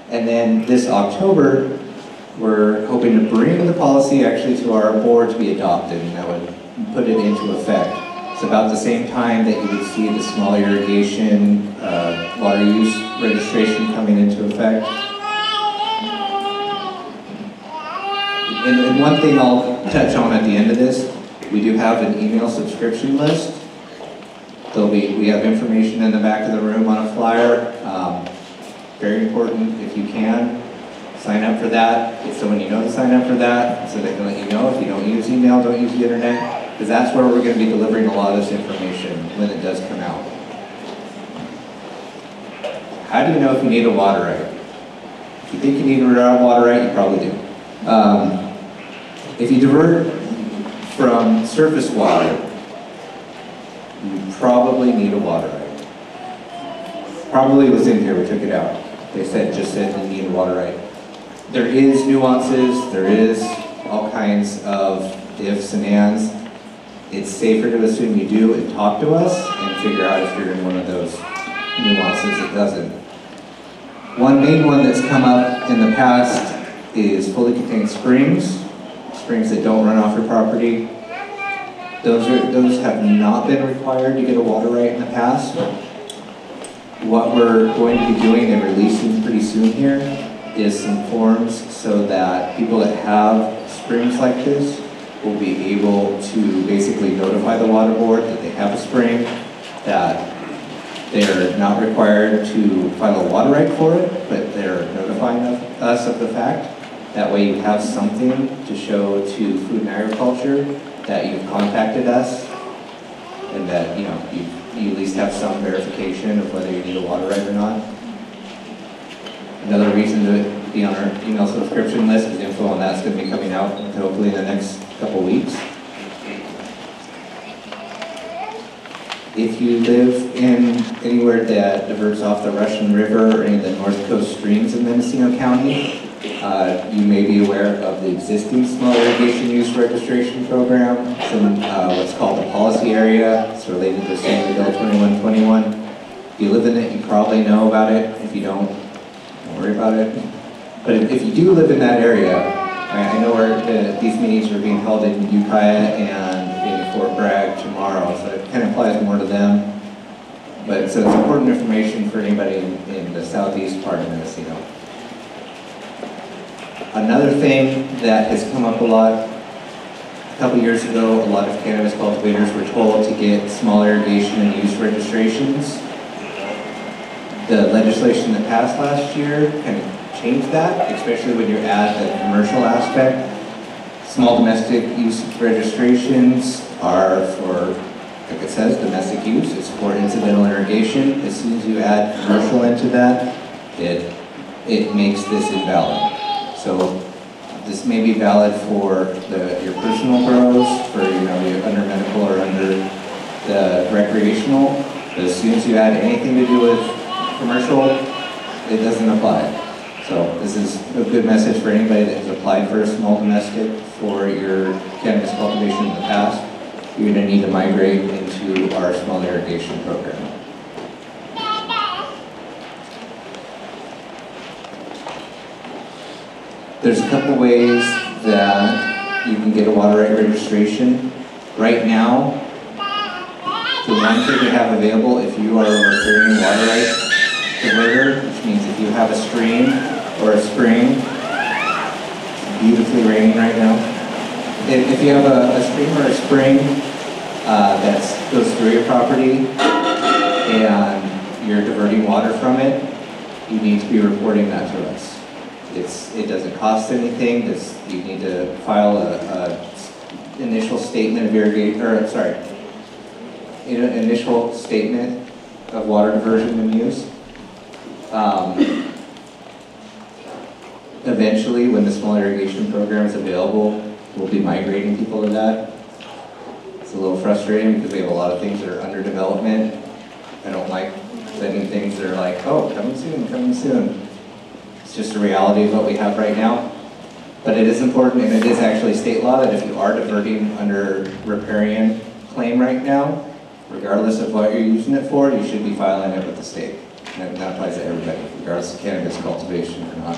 And then this October, we're hoping to bring the policy actually to our board to be adopted, and that would put it into effect. It's about the same time that you would see the small irrigation uh, water use registration coming into effect. And, and one thing I'll touch on at the end of this, we do have an email subscription list. So we, we have information in the back of the room on a flyer. Um, very important, if you can, sign up for that. Get someone you know to sign up for that, so they can let you know. If you don't use email, don't use the internet, because that's where we're going to be delivering a lot of this information when it does come out. How do you know if you need a water right? If you think you need a water right, you probably do. Um, if you divert from surface water, you probably need a water right. Probably was in here, we took it out. They said, just said you need a water right. There is nuances, there is all kinds of ifs and ands. It's safer to assume you do and talk to us and figure out if you're in one of those nuances that doesn't. One main one that's come up in the past is fully contained springs, springs that don't run off your property. Those, are, those have not been required to get a water right in the past. What we're going to be doing and releasing pretty soon here is some forms so that people that have springs like this will be able to basically notify the water board that they have a spring, that they're not required to file a water right for it, but they're notifying us of the fact. That way you have something to show to food and agriculture that you've contacted us, and that, you know, you, you at least have some verification of whether you need a water right or not. Another reason to be on our email subscription list is info on that's going to be coming out hopefully in the next couple weeks. If you live in anywhere that diverts off the Russian River or any of the North Coast streams in Mendocino County, uh, you may be aware of the existing small irrigation use registration program, some, uh, what's called a policy area. It's related to Senate Bill twenty-one twenty-one. If you live in it, you probably know about it. If you don't, don't worry about it. But if, if you do live in that area, I, I know where the, these meetings are being held in Ukiah and in Fort Bragg tomorrow, so it kind of applies more to them. But so it's important information for anybody in, in the southeast part of Mendocino. Another thing that has come up a lot, a couple years ago, a lot of cannabis cultivators were told to get small irrigation and use registrations. The legislation that passed last year kind of changed that, especially when you add the commercial aspect. Small domestic use registrations are for, like it says, domestic use. It's for incidental irrigation. As soon as you add commercial into that, it, it makes this invalid. So this may be valid for the, your personal grows, for you know you're under medical or under the recreational. But as soon as you add anything to do with commercial, it doesn't apply. So this is a good message for anybody that has applied for a small domestic for your cannabis cultivation in the past. You're going to need to migrate into our small irrigation program. There's a couple ways that you can get a water right registration. Right now, the one thing we have available, if you are a recurring water right converter, which means if you have a stream or a spring, it's beautifully raining right now. If, if you have a, a stream or a spring uh, that goes through your property and you're diverting water from it, you need to be reporting that to us. It's, it doesn't cost anything. It's, you need to file a, a initial statement of irrigation, or sorry, an initial statement of water diversion and use. Um, eventually, when the small irrigation program is available, we'll be migrating people to that. It's a little frustrating because we have a lot of things that are under development. I don't like sending things that are like, oh, coming soon, coming soon. It's just a reality of what we have right now. But it is important, and it is actually state law, that if you are diverting under riparian claim right now, regardless of what you're using it for, you should be filing it with the state. And that applies to everybody, regardless of cannabis cultivation or not.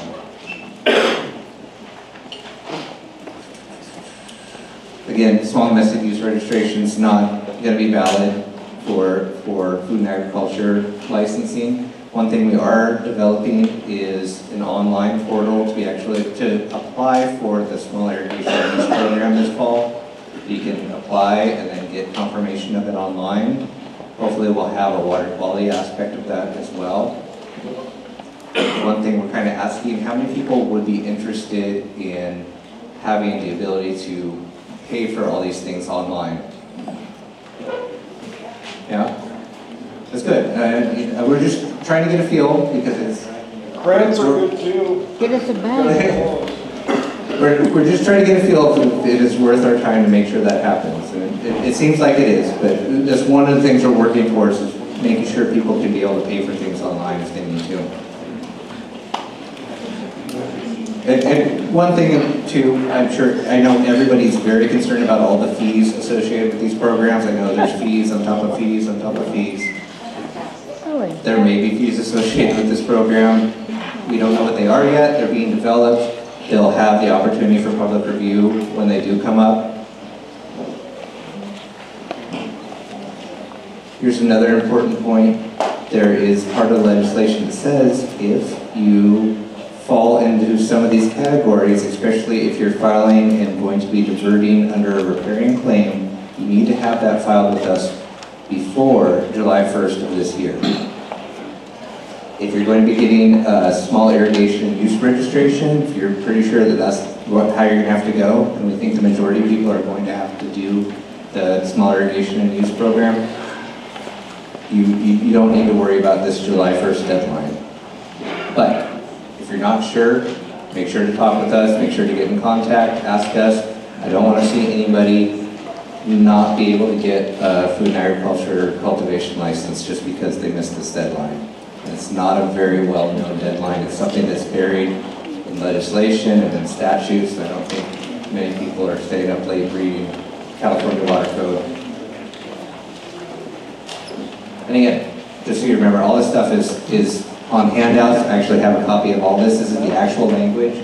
Again, small domestic use registration is not going to be valid for, for food and agriculture licensing. One thing we are developing is an online portal to be actually to apply for the small irrigation program this fall. You can apply and then get confirmation of it online. Hopefully we'll have a water quality aspect of that as well. One thing we're kind of asking, how many people would be interested in having the ability to pay for all these things online? Yeah? That's good. Uh, you know, we're just trying to get a feel because it's... Credits are good too. Get us a bag. we're, we're just trying to get a feel if it is worth our time to make sure that happens. And it, it, it seems like it is, but that's one of the things we're working towards is making sure people can be able to pay for things online if they need to. And, and one thing too, I'm sure, I know everybody's very concerned about all the fees associated with these programs. I know there's fees on top of fees on top of fees. There may be fees associated with this program. We don't know what they are yet. They're being developed. They'll have the opportunity for public review when they do come up. Here's another important point. There is part of the legislation that says if you fall into some of these categories, especially if you're filing and going to be diverting under a riparian claim, you need to have that filed with us before July first of this year. If you're going to be getting a small irrigation use registration, if you're pretty sure that that's what, how you're going to have to go, and we think the majority of people are going to have to do the small irrigation and use program, you, you, you don't need to worry about this July first deadline. But if you're not sure, make sure to talk with us, make sure to get in contact, ask us. I don't want to see anybody not be able to get a food and agriculture cultivation license just because they missed this deadline. And it's not a very well-known deadline. It's something that's buried in legislation and in statutes. I don't think many people are staying up late reading California Water Code. And again, just so you remember, all this stuff is, is on handouts. I actually have a copy of all this. This is the actual language.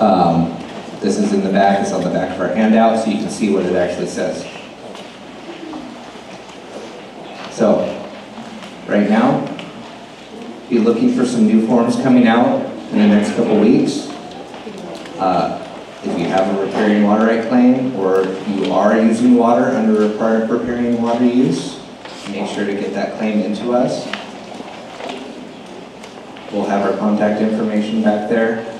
Um, This is in the back, it's on the back of our handout, so you can see what it actually says. So, right now, be looking for some new forms coming out in the next couple weeks. Uh, if you have a riparian water right claim, or you are using water under riparian water use, make sure to get that claim into us. We'll have our contact information back there.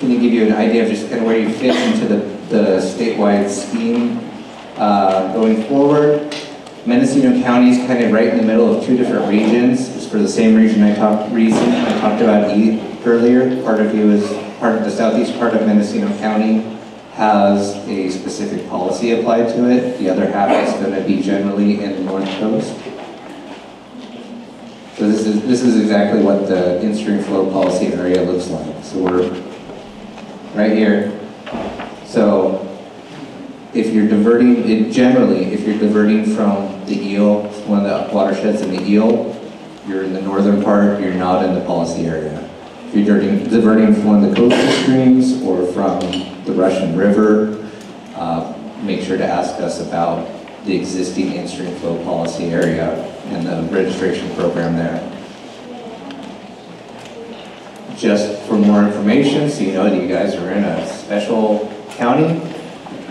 Going to give you an idea of just kind of where you fit into the, the statewide scheme uh, going forward. Mendocino County is kind of right in the middle of two different regions. It's for the same reason I talked reason I talked about E earlier. Part of you is part of the southeast part of Mendocino County has a specific policy applied to it. The other half is going to be generally in the North Coast. So this is this is exactly what the in-stream flow policy area looks like. So we're right here. So if you're diverting, it generally, if you're diverting from the E O, one of the watersheds in the E O, you're in the northern part, you're not in the policy area. If you're diverting, diverting from one of the coastal streams or from the Russian River, uh, make sure to ask us about the existing in-stream flow policy area and the registration program there. Just for more information, so you know that you guys are in a special county.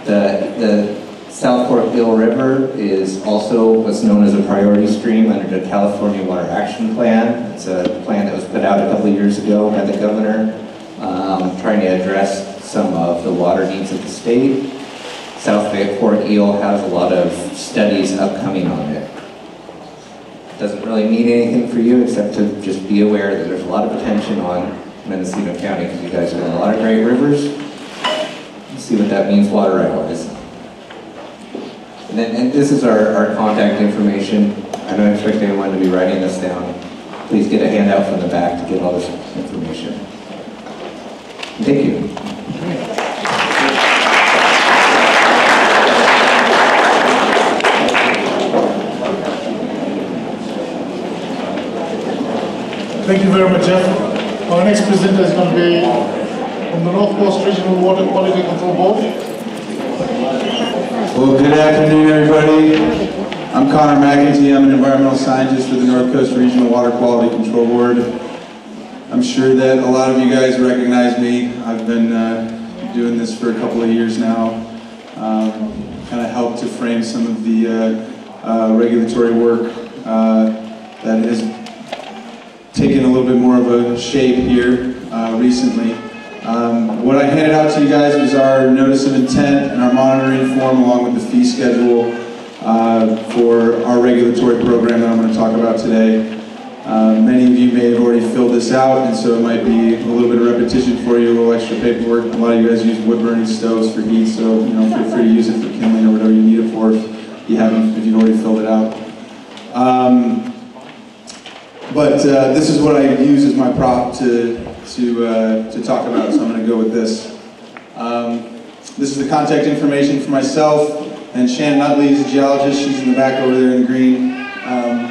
The, the South Fork Hill River is also what's known as a priority stream under the California Water Action Plan. It's a plan that was put out a couple of years ago by the governor, um, trying to address some of the water needs of the state. South Fork Eel has a lot of studies upcoming on it. Doesn't really mean anything for you except to just be aware that there's a lot of attention on Mendocino County because you guys are in a lot of great rivers. Let's see what that means water right wise. And then and this is our, our contact information. I don't expect anyone to be writing this down. Please get a handout from the back to get all this information. Thank you. Thank you very much, Jeff. Our next presenter is going to be from the North Coast Regional Water Quality Control Board. Well, good afternoon, everybody. I'm Connor McEntee. I'm an environmental scientist for the North Coast Regional Water Quality Control Board. I'm sure that a lot of you guys recognize me. I've been uh, doing this for a couple of years now. Um, kind of helped to frame some of the uh, uh, regulatory work uh, that is taken a little bit more of a shape here uh, recently. Um, what I handed out to you guys was our notice of intent and our monitoring form along with the fee schedule uh, for our regulatory program that I'm going to talk about today. Uh, many of you may have already filled this out, and so it might be a little bit of repetition for you, a little extra paperwork. A lot of you guys use wood burning stoves for heat, so you know, feel free to use it for kindling or whatever you need it for if you haven't, if you've already filled it out. Um, But uh, this is what I use as my prop to, to, uh, to talk about, so I'm going to go with this. Um, this is the contact information for myself, and Shannon Utley is a geologist. She's in the back over there in green. Um,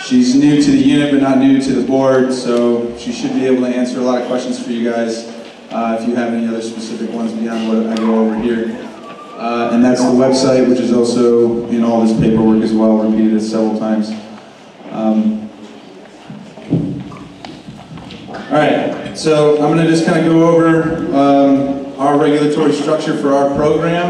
she's new to the unit, but not new to the board, so she should be able to answer a lot of questions for you guys uh, if you have any other specific ones beyond what I go over here. Uh, and that's the website, which is also in all this paperwork as well, repeated several times. Um, Alright, so I'm going to just kind of go over um, our regulatory structure for our program.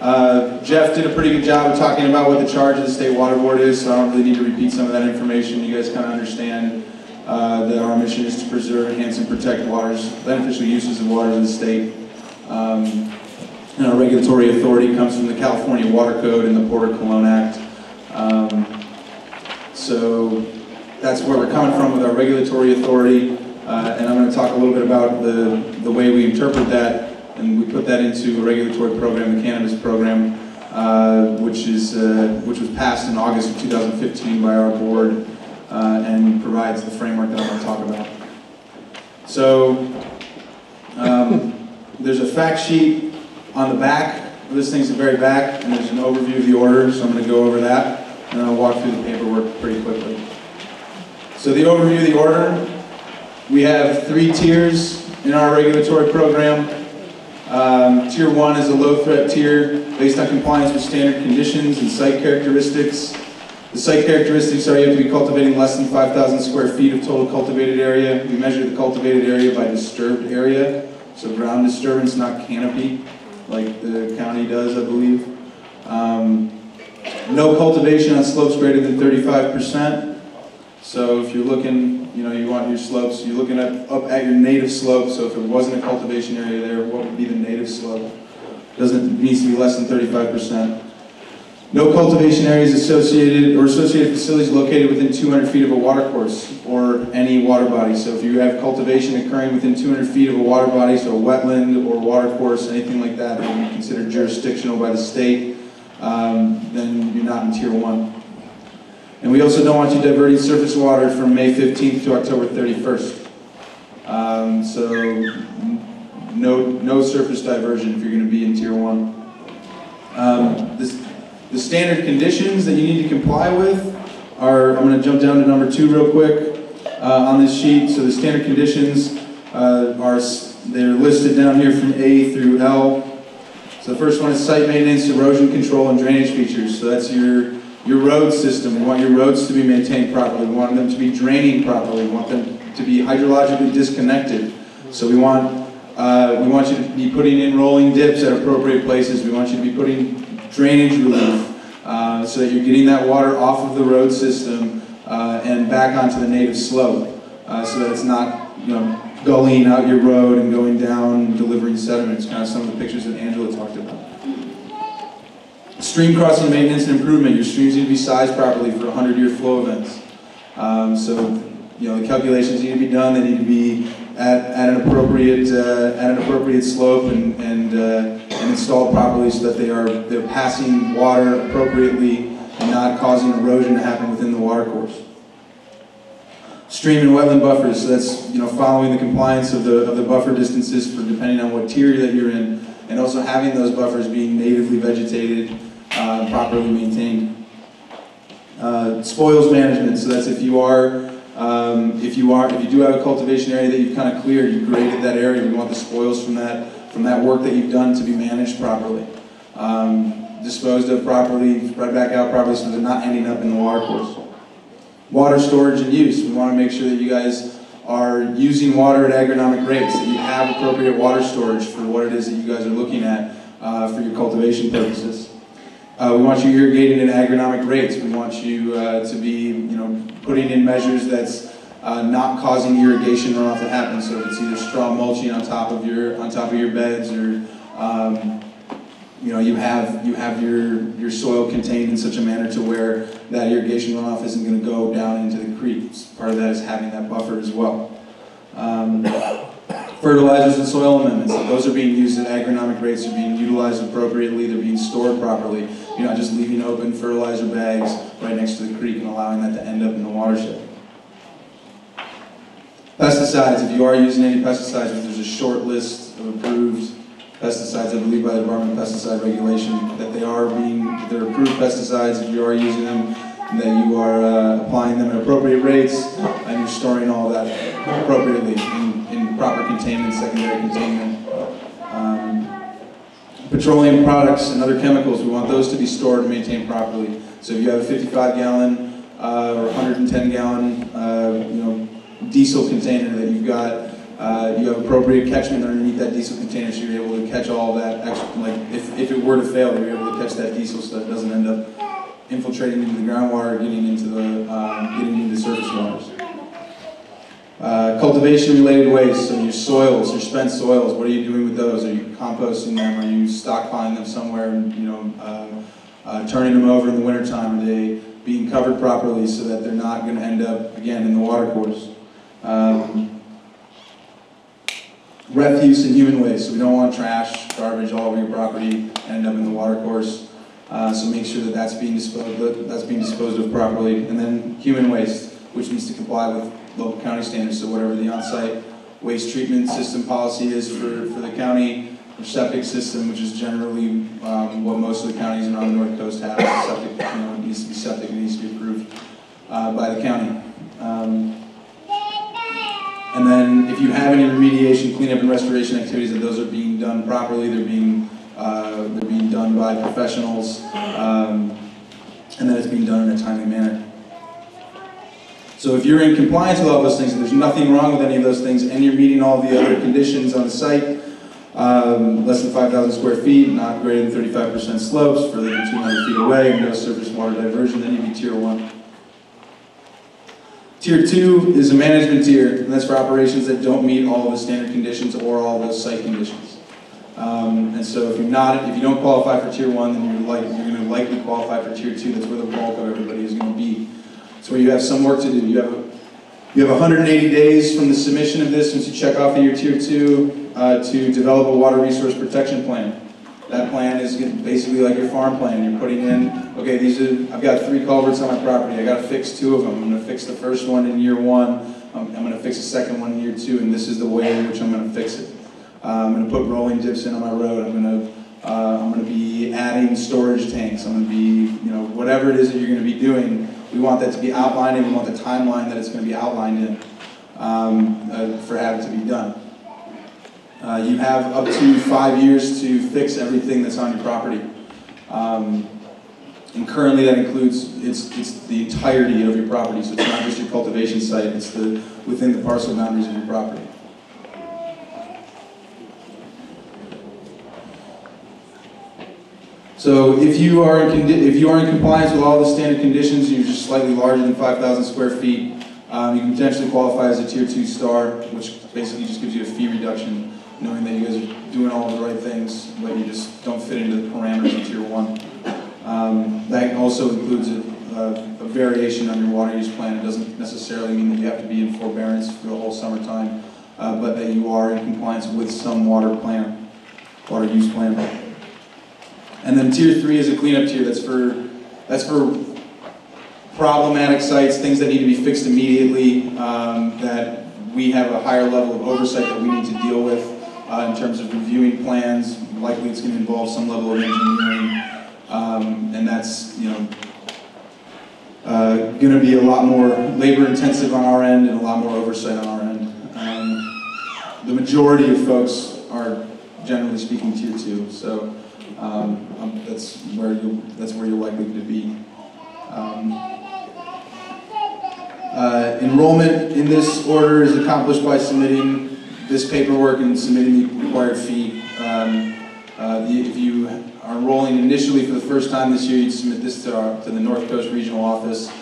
Uh, Jeff did a pretty good job of talking about what the charge of the State Water Board is, so I don't really need to repeat some of that information. You guys kind of understand uh, that our mission is to preserve, enhance, and protect waters, beneficial uses of waters in the state. Um, and our regulatory authority comes from the California Water Code and the Porter-Cologne Act. Um, so that's where we're coming from with our regulatory authority. Uh, and I'm going to talk a little bit about the, the way we interpret that and we put that into a regulatory program, the cannabis program, uh, which is uh, which was passed in August of two thousand fifteen by our board, uh, and provides the framework that I want to talk about. So um, there's a fact sheet on the back. This thing's the very back, and there's an overview of the order. So I'm going to go over that, and I'll walk through the paperwork pretty quickly. So the overview of the order. We have three tiers in our regulatory program. Um, tier one is a low threat tier based on compliance with standard conditions and site characteristics. The site characteristics are you have to be cultivating less than five thousand square feet of total cultivated area. We measure the cultivated area by disturbed area, so ground disturbance, not canopy, like the county does, I believe. Um, no cultivation on slopes greater than thirty-five percent. So if you're looking, you know, you want your slopes, you're looking at, up at your native slope, so if it wasn't a cultivation area there, what would be the native slope? Doesn't need to be less than thirty-five percent. No cultivation areas associated or associated facilities located within two hundred feet of a water course or any water body. So if you have cultivation occurring within two hundred feet of a water body, so a wetland or water course, anything like that, that would be considered jurisdictional by the state, um, then you're not in tier one. And we also don't want you diverting surface water from May fifteenth to October thirty-first. Um, so no, no surface diversion if you're going to be in tier one. Um, this, the standard conditions that you need to comply with are, I'm going to jump down to number two real quick uh, on this sheet. So the standard conditions uh, are, they're listed down here from A through L. So the first one is site maintenance, erosion control, and drainage features. So that's your Your road system. We want your roads to be maintained properly. We want them to be draining properly. We want them to be hydrologically disconnected. So we want uh, we want you to be putting in rolling dips at appropriate places. We want you to be putting drainage relief uh, so that you're getting that water off of the road system uh, and back onto the native slope, uh, so that it's not, you know, gullying out your road and going down and delivering sediment. It's kind of some of the pictures that Angela talked about. Stream crossing maintenance and improvement. Your streams need to be sized properly for hundred-year flow events. Um, so, you know, the calculations need to be done. They need to be at, at an appropriate uh, at an appropriate slope and and, uh, and installed properly so that they are they're passing water appropriately and not causing erosion to happen within the water course. Stream and wetland buffers. So that's, you know, following the compliance of the of the buffer distances for depending on what tier that you're in, and also having those buffers being natively vegetated. Uh, properly maintained. Uh, spoils management. So that's if you are, um, if you are, if you do have a cultivation area that you've kind of cleared, you graded that area. You want the spoils from that, from that work that you've done to be managed properly, um, disposed of properly, spread back out properly, so they're not ending up in the water course. Water storage and use. We want to make sure that you guys are using water at agronomic rates, that you have appropriate water storage for what it is that you guys are looking at uh, for your cultivation purposes. Uh, we want you irrigated at agronomic rates. We want you uh, to be, you know, putting in measures that's uh, not causing irrigation runoff to happen. So if it's either straw mulching on top of your on top of your beds, or um, you know, you have you have your your soil contained in such a manner to where that irrigation runoff isn't going to go down into the creeks. Part of that is having that buffer as well. Um, Fertilizers and soil amendments, so those are being used at agronomic rates, are being utilized appropriately, they're being stored properly. You're not just leaving open fertilizer bags right next to the creek and allowing that to end up in the watershed. Pesticides, if you are using any pesticides, there's a short list of approved pesticides, I believe by the Department of Pesticide Regulation, that they are being, that they're approved pesticides if you are using them, and that you are uh, applying them at appropriate rates, and you're storing all that appropriately. Proper containment, secondary containment. Um, petroleum products and other chemicals, we want those to be stored and maintained properly. So if you have a fifty-five gallon uh, or one hundred ten gallon uh, you know, diesel container that you've got, uh, you have appropriate catchment underneath that diesel container, so you're able to catch all that extra, like if, if it were to fail, you're able to catch that diesel so that it doesn't end up infiltrating into the groundwater or getting into the, um, getting into surface waters. Uh, Cultivation-related waste, so your soils, your spent soils, what are you doing with those? Are you composting them? Are you stockpiling them somewhere and, you know, uh, uh, turning them over in the wintertime? Are they being covered properly so that they're not going to end up, again, in the water course? Um, refuse and human waste. So we don't want trash, garbage all over your property, end up in the water course. Uh, so make sure that that's being disposed of, that's being disposed of properly. And then human waste, which needs to comply with local county standards. So whatever the on-site waste treatment system policy is for, for the county, or septic system, which is generally um, what most of the counties around the North Coast have. Septic, you know, it needs to be septic, it needs to be approved uh, by the county. Um, And then if you have any remediation, cleanup, and restoration activities, that those are being done properly, they're being, uh, they're being done by professionals, um, and that it's being done in a timely manner. So if you're in compliance with all those things, and there's nothing wrong with any of those things, and you're meeting all the other conditions on the site, um, less than five thousand square feet, not greater than thirty-five percent slopes, further than two hundred feet away, no surface water diversion, then you'd be tier one. Tier two is a management tier, and that's for operations that don't meet all of the standard conditions or all those site conditions. Um, and so if you're not, if you don't qualify for tier one, then you're, like, you're gonna likely qualify for tier two. That's where the bulk of everybody is gonna be. It's where you have some work to do. You have, a, you have one hundred eighty days from the submission of this, once you check off of your tier two, uh, to develop a water resource protection plan. That plan is basically like your farm plan. You're putting in, okay, these are, I've got three culverts on my property. I gotta fix two of them. I'm gonna fix the first one in year one. I'm, I'm gonna fix the second one in year two, and this is the way in which I'm gonna fix it. Uh, I'm gonna put rolling dips in on my road. I'm gonna, uh, I'm gonna be adding storage tanks. I'm gonna be, you know, whatever it is that you're gonna be doing. We want that to be outlined, and we want the timeline that it's gonna be outlined in um, uh, for having to be done. Uh, you have up to five years to fix everything that's on your property. Um, and currently that includes, it's, it's the entirety of your property, so it's not just your cultivation site, it's the, within the parcel boundaries of your property. So if you are in, if you are in compliance with all the standard conditions, and you're just slightly larger than five thousand square feet, um, you can potentially qualify as a tier two star, which basically just gives you a fee reduction, knowing that you guys are doing all the right things, but you just don't fit into the parameters of tier one. Um, that also includes a, a, a variation on your water use plan. It doesn't necessarily mean that you have to be in forbearance for the whole summertime, uh, but that you are in compliance with some water plan, water use plan. And then tier three is a cleanup tier. That's for, that's for problematic sites, things that need to be fixed immediately, um, that we have a higher level of oversight that we need to deal with uh, in terms of reviewing plans. Likely it's going to involve some level of engineering, um, and that's, you know, uh, going to be a lot more labor intensive on our end and a lot more oversight on our end. Um, the majority of folks are generally speaking tier two, so um, um, that's where you that's where you're likely to be. Um, Uh, enrollment in this order is accomplished by submitting this paperwork and submitting the required fee. Um, uh, the, if you are enrolling initially for the first time this year, you'd submit this to, our, to the North Coast Regional Office,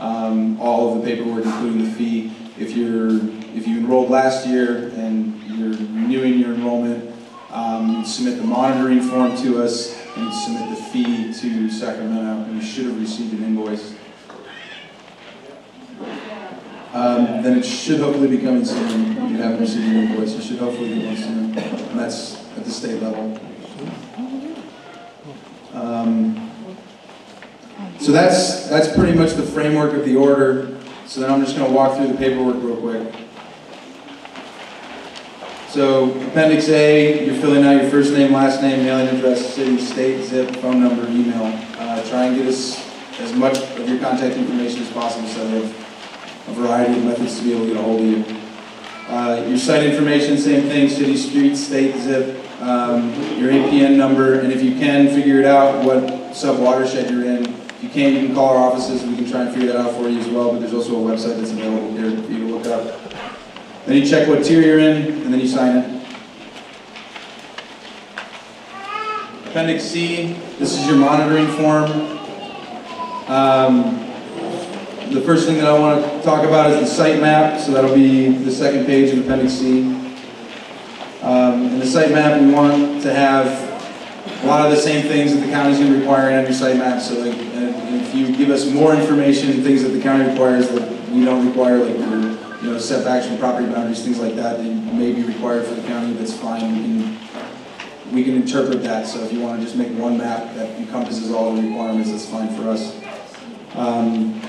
um, all of the paperwork, including the fee. If you're if you enrolled last year and you're renewing your enrollment, um, you'd submit the monitoring form to us, and you'd submit the fee to Sacramento, and you should have received an invoice. Um, then it should hopefully be coming soon. If you haven't received an invoice, it should hopefully be coming soon. And that's at the state level. Um, so that's that's pretty much the framework of the order. So then I'm just going to walk through the paperwork real quick. So Appendix A, you're filling out your first name, last name, mailing address, city, state, zip, phone number, email. Uh, try and get us as much of your contact information as possible, so that if a variety of methods to be able to get a hold of you. Uh, your site information, same thing, city, street, state, zip, um, your A P N number, and if you can, figure it out what sub-watershed you're in. If you can't, you can call our offices and we can try and figure that out for you as well, but there's also a website that's available there for you to look up. Then you check what tier you're in, and then you sign it. Appendix C, this is your monitoring form. Um, The first thing that I want to talk about is the site map, so that'll be the second page of Appendix C. Um, in the site map, we want to have a lot of the same things that the county's going to require on your site map. So, like, if you give us more information, things that the county requires that we don't require, like your you know, setbacks from property boundaries, things like that, that may be required for the county, that's fine. We can, we can interpret that. So if you want to just make one map that encompasses all the requirements, that's fine for us. Um,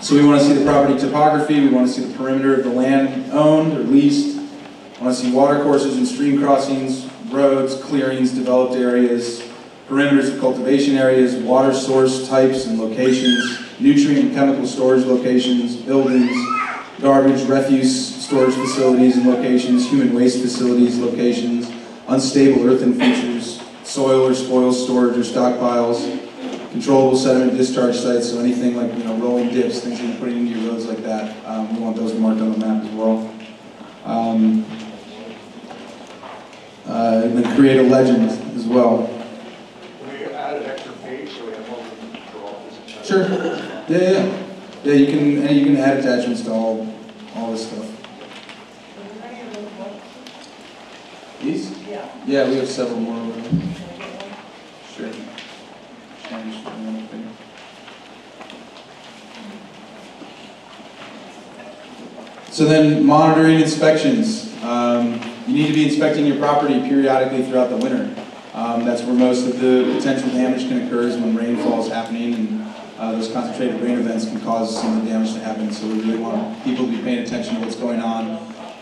so we want to see the property topography, we want to see the perimeter of the land owned or leased, we want to see water courses and stream crossings, roads, clearings, developed areas, perimeters of cultivation areas, water source types and locations, nutrient and chemical storage locations, buildings, garbage, refuse storage facilities and locations, human waste facilities, locations, unstable earthen features, soil or spoil storage or stockpiles, controllable sediment discharge sites, so anything like, you know, rolling dips, things you're putting into your roads like that, um, we want those marked on the map as well. Um, uh, and then create a legend as well. Sure. Yeah, yeah, yeah. You can, and you can add attachments to all, all this stuff. These? Yeah. Yeah, we have several more over there. Sure. Change one up here. So then, monitoring inspections. Um, you need to be inspecting your property periodically throughout the winter. Um, that's where most of the potential damage can occur, is when rainfall is happening, and Uh, those concentrated rain events can cause some of the damage to happen, so we really want people to be paying attention to what's going on,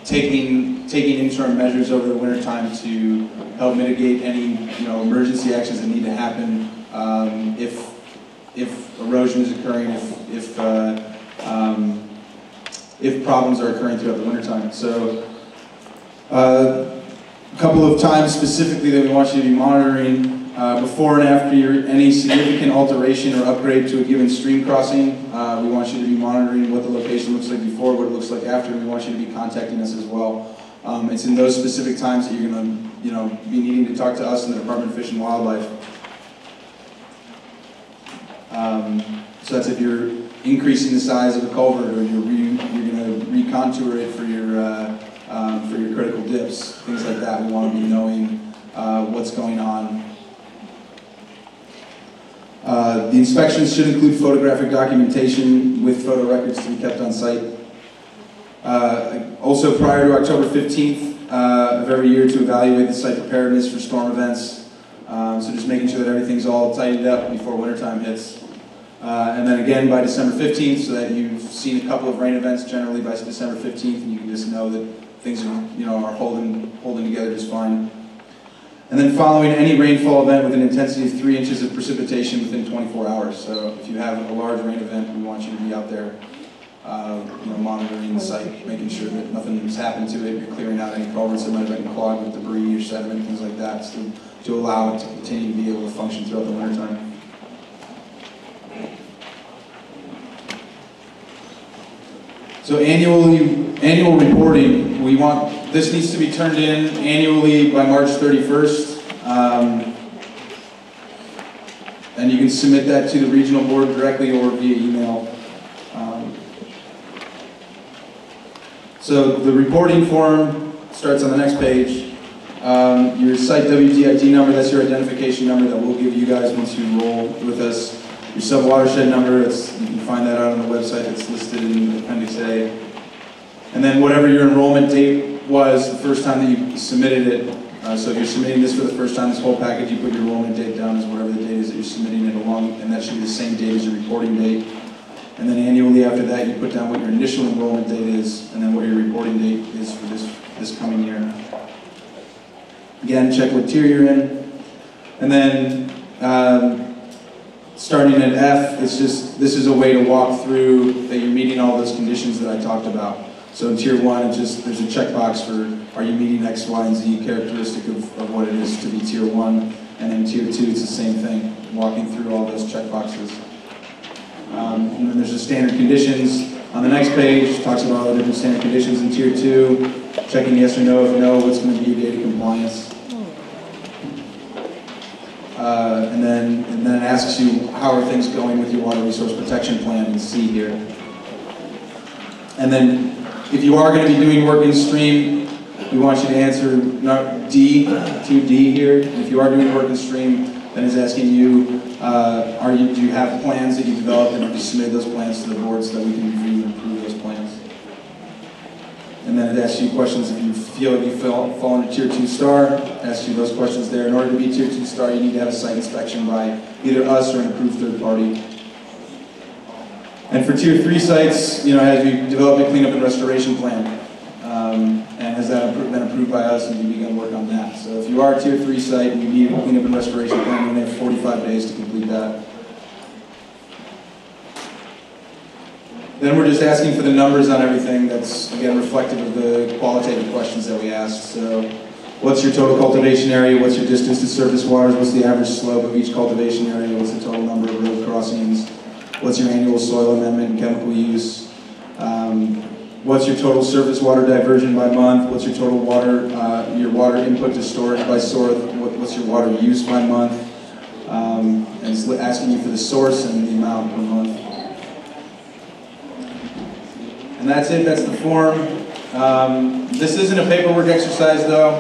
taking taking interim measures over the winter time to help mitigate any, you know, emergency actions that need to happen um, if if erosion is occurring, if if uh, um, if problems are occurring throughout the winter time. So. Uh, a couple of times specifically that we want you to be monitoring. Uh, before and after your, any significant alteration or upgrade to a given stream crossing, uh, we want you to be monitoring what the location looks like before, what it looks like after, and we want you to be contacting us as well. Um, it's in those specific times that you're going to, you know, be needing to talk to us in the Department of Fish and Wildlife. Um, so that's if you're increasing the size of the culvert, or you're, re, you're going to recontour it for your uh, um, for your critical dips, things like that. We want to be knowing uh, what's going on. Uh, the inspections should include photographic documentation with photo records to be kept on site. Uh, also, prior to October fifteenth uh, of every year, to evaluate the site preparedness for storm events. Um, so just making sure that everything's all tightened up before wintertime hits. Uh, and then again by December fifteenth, so that you've seen a couple of rain events generally by December fifteenth, and you can just know that things are, you know, are holding, holding together just fine. And then following any rainfall event with an intensity of three inches of precipitation within twenty-four hours. So if you have a large rain event, we want you to be out there uh, you know, monitoring the site, making sure that nothing has happened to it. You're clearing out any culverts that might have been clogged with debris or sediment, things like that, so to allow it to continue to be able to function throughout the wintertime. So annually, annual reporting, we want, this needs to be turned in annually by March thirty-first. Um, and you can submit that to the regional board directly or via email. Um, so the reporting form starts on the next page. Um, your site W D I D number, that's your identification number that we'll give you guys once you enroll with us. Your sub-watershed number, it's, you can find that out on the website. It's listed in Appendix A. And then whatever your enrollment date was the first time that you submitted it. Uh, so if you're submitting this for the first time, this whole package, you put your enrollment date down as whatever the date is that you're submitting it along, and that should be the same date as your reporting date. And then annually after that, you put down what your initial enrollment date is, and then what your reporting date is for this, this coming year. Again, check what tier you're in. And then, um, starting at F, it's just, this is a way to walk through that you're meeting all those conditions that I talked about. So in tier one, it's just, there's a checkbox for, are you meeting X, Y, and Z characteristic of, of what it is to be tier one. And then tier two, it's the same thing, walking through all those checkboxes. Um, and then there's the standard conditions. On the next page, talks about all the different standard conditions in tier two, checking yes or no, if no, what's going to be your data compliance. Uh, and then and then it asks you, how are things going with your water resource protection plan in C here. And then if you are going to be doing work in stream, we want you to answer not D, two D here. And if you are doing work in stream, then it's asking you, uh, are you, do you have plans that you developed, and have you submitted those plans to the board so that we can review and approve those plans. and ask you questions if you feel you fall, fall under tier two star, ask you those questions there. In order to be tier two star, you need to have a site inspection by either us or an approved third party. And for tier three sites, you know, as we develop a cleanup and restoration plan, um, and has that been approved by us, and we begin work on that. So if you are a tier three site and you need a cleanup and restoration plan, then they have forty-five days to complete that. Then we're just asking for the numbers on everything that's, again, reflective of the qualitative questions that we asked. So what's your total cultivation area? What's your distance to surface waters? What's the average slope of each cultivation area? What's the total number of road crossings? What's your annual soil amendment and chemical use? Um, what's your total surface water diversion by month? What's your total water, uh, your water input to storage by source? What, what's your water use by month? Um, and it's asking you for the source and the amount per month. And that's it, that's the form. Um, this isn't a paperwork exercise though.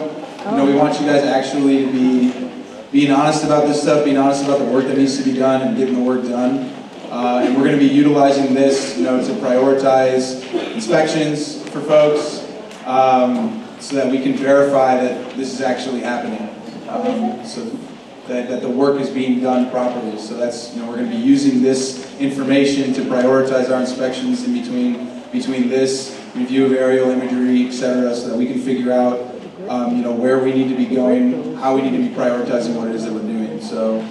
Oh. You know, we want you guys actually to be being honest about this stuff, being honest about the work that needs to be done and getting the work done. Uh, and we're gonna be utilizing this, you know, to prioritize inspections for folks um, so that we can verify that this is actually happening. Um, so that, that the work is being done properly. So that's, you know, we're gonna be using this information to prioritize our inspections in between between this, review of aerial imagery, et cetera, so that we can figure out um, you know, where we need to be going, how we need to be prioritizing what it is that we're doing. So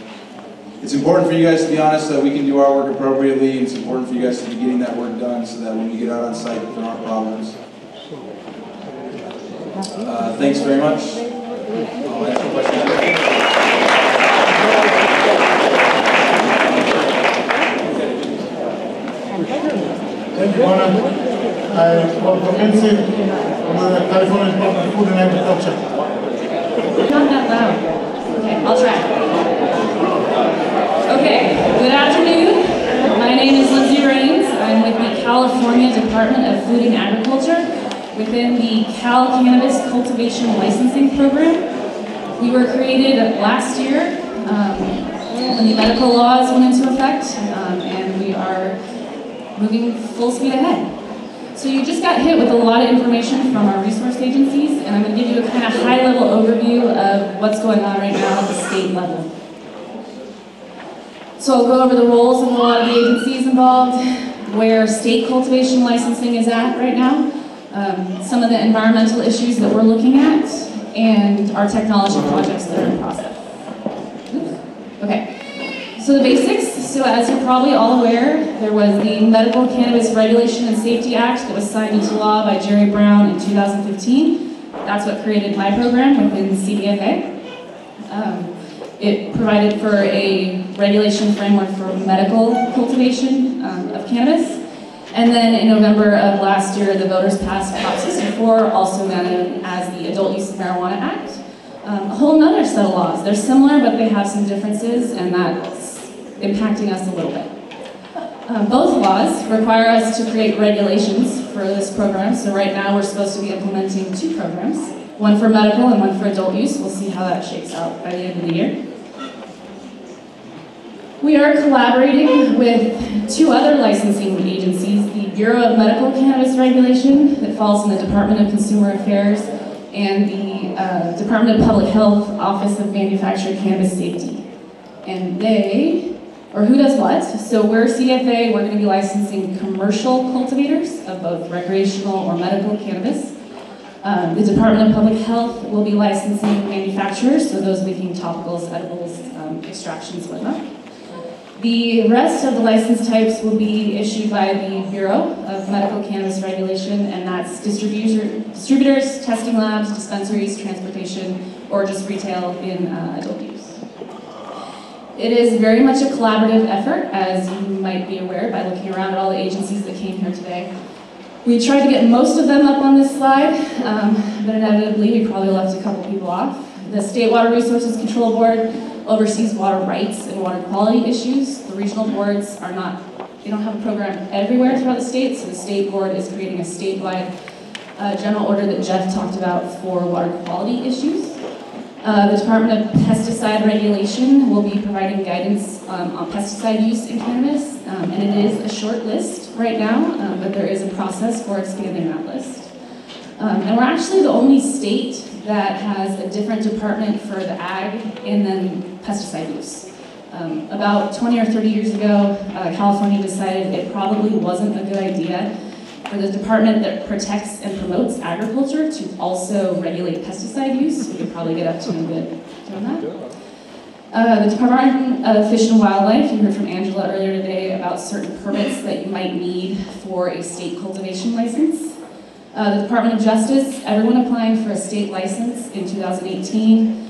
it's important for you guys to be honest so that we can do our work appropriately, and it's important for you guys to be getting that work done so that when we get out on site there aren't problems. Uh, thanks very much. I'll answer questions. Thank you, Anna. I will commence it from the California Department of Food and Agriculture. Not that loud. Okay, I'll try. Okay, good afternoon. My name is Lindsay Raines. I'm with the California Department of Food and Agriculture within the Cal Cannabis Cultivation Licensing Program. We were created last year um, when the medical laws went into effect, um, and we are moving full speed ahead. So you just got hit with a lot of information from our resource agencies, and I'm going to give you a kind of high-level overview of what's going on right now at the state level. So I'll go over the roles of a lot of the agencies involved, where state cultivation licensing is at right now, um, some of the environmental issues that we're looking at, and our technology projects that are in process. Oops. Okay. So the basics, so as you're probably all aware, there was the Medical Cannabis Regulation and Safety Act that was signed into law by Jerry Brown in two thousand fifteen. That's what created my program within C D F A. Um, it provided for a regulation framework for medical cultivation um, of cannabis. And then in November of last year, the voters passed Prop sixty-four, also known as the Adult Use of Marijuana Act. Um, a whole nother set of laws. They're similar, but they have some differences, and that's impacting us a little bit. Um, both laws require us to create regulations for this program, so right now we're supposed to be implementing two programs, one for medical and one for adult use. We'll see how that shakes out by the end of the year. We are collaborating with two other licensing agencies, the Bureau of Medical Cannabis Regulation that falls in the Department of Consumer Affairs, and the uh, Department of Public Health Office of Manufactured Cannabis Safety. And they, or who does what? So we're C D F A, we're gonna be licensing commercial cultivators of both recreational or medical cannabis. Um, the Department of Public Health will be licensing manufacturers, so those making topicals, edibles, um, extractions, whatnot. The rest of the license types will be issued by the Bureau of Medical Cannabis Regulation, and that's distributors, testing labs, dispensaries, transportation, or just retail in uh, adult use. It is very much a collaborative effort, as you might be aware by looking around at all the agencies that came here today. We tried to get most of them up on this slide, um, but inevitably we probably left a couple people off. The State Water Resources Control Board oversees water rights and water quality issues. The regional boards are not, they don't have a program everywhere throughout the state, so the state board is creating a statewide uh, general order that Jeff talked about for water quality issues. Uh, the Department of Pesticide Regulation will be providing guidance um, on pesticide use in cannabis, um, and it is a short list right now, um, but there is a process for expanding that list. Um, and we're actually the only state that has a different department for the ag and then pesticide use. Um, about twenty or thirty years ago, uh, California decided it probably wasn't a good idea for the department that protects and promotes agriculture to also regulate pesticide use. We could probably get up to no good doing that. Uh, the Department of Fish and Wildlife, you heard from Angela earlier today about certain permits that you might need for a state cultivation license. Uh, the Department of Justice, everyone applying for a state license in two thousand eighteen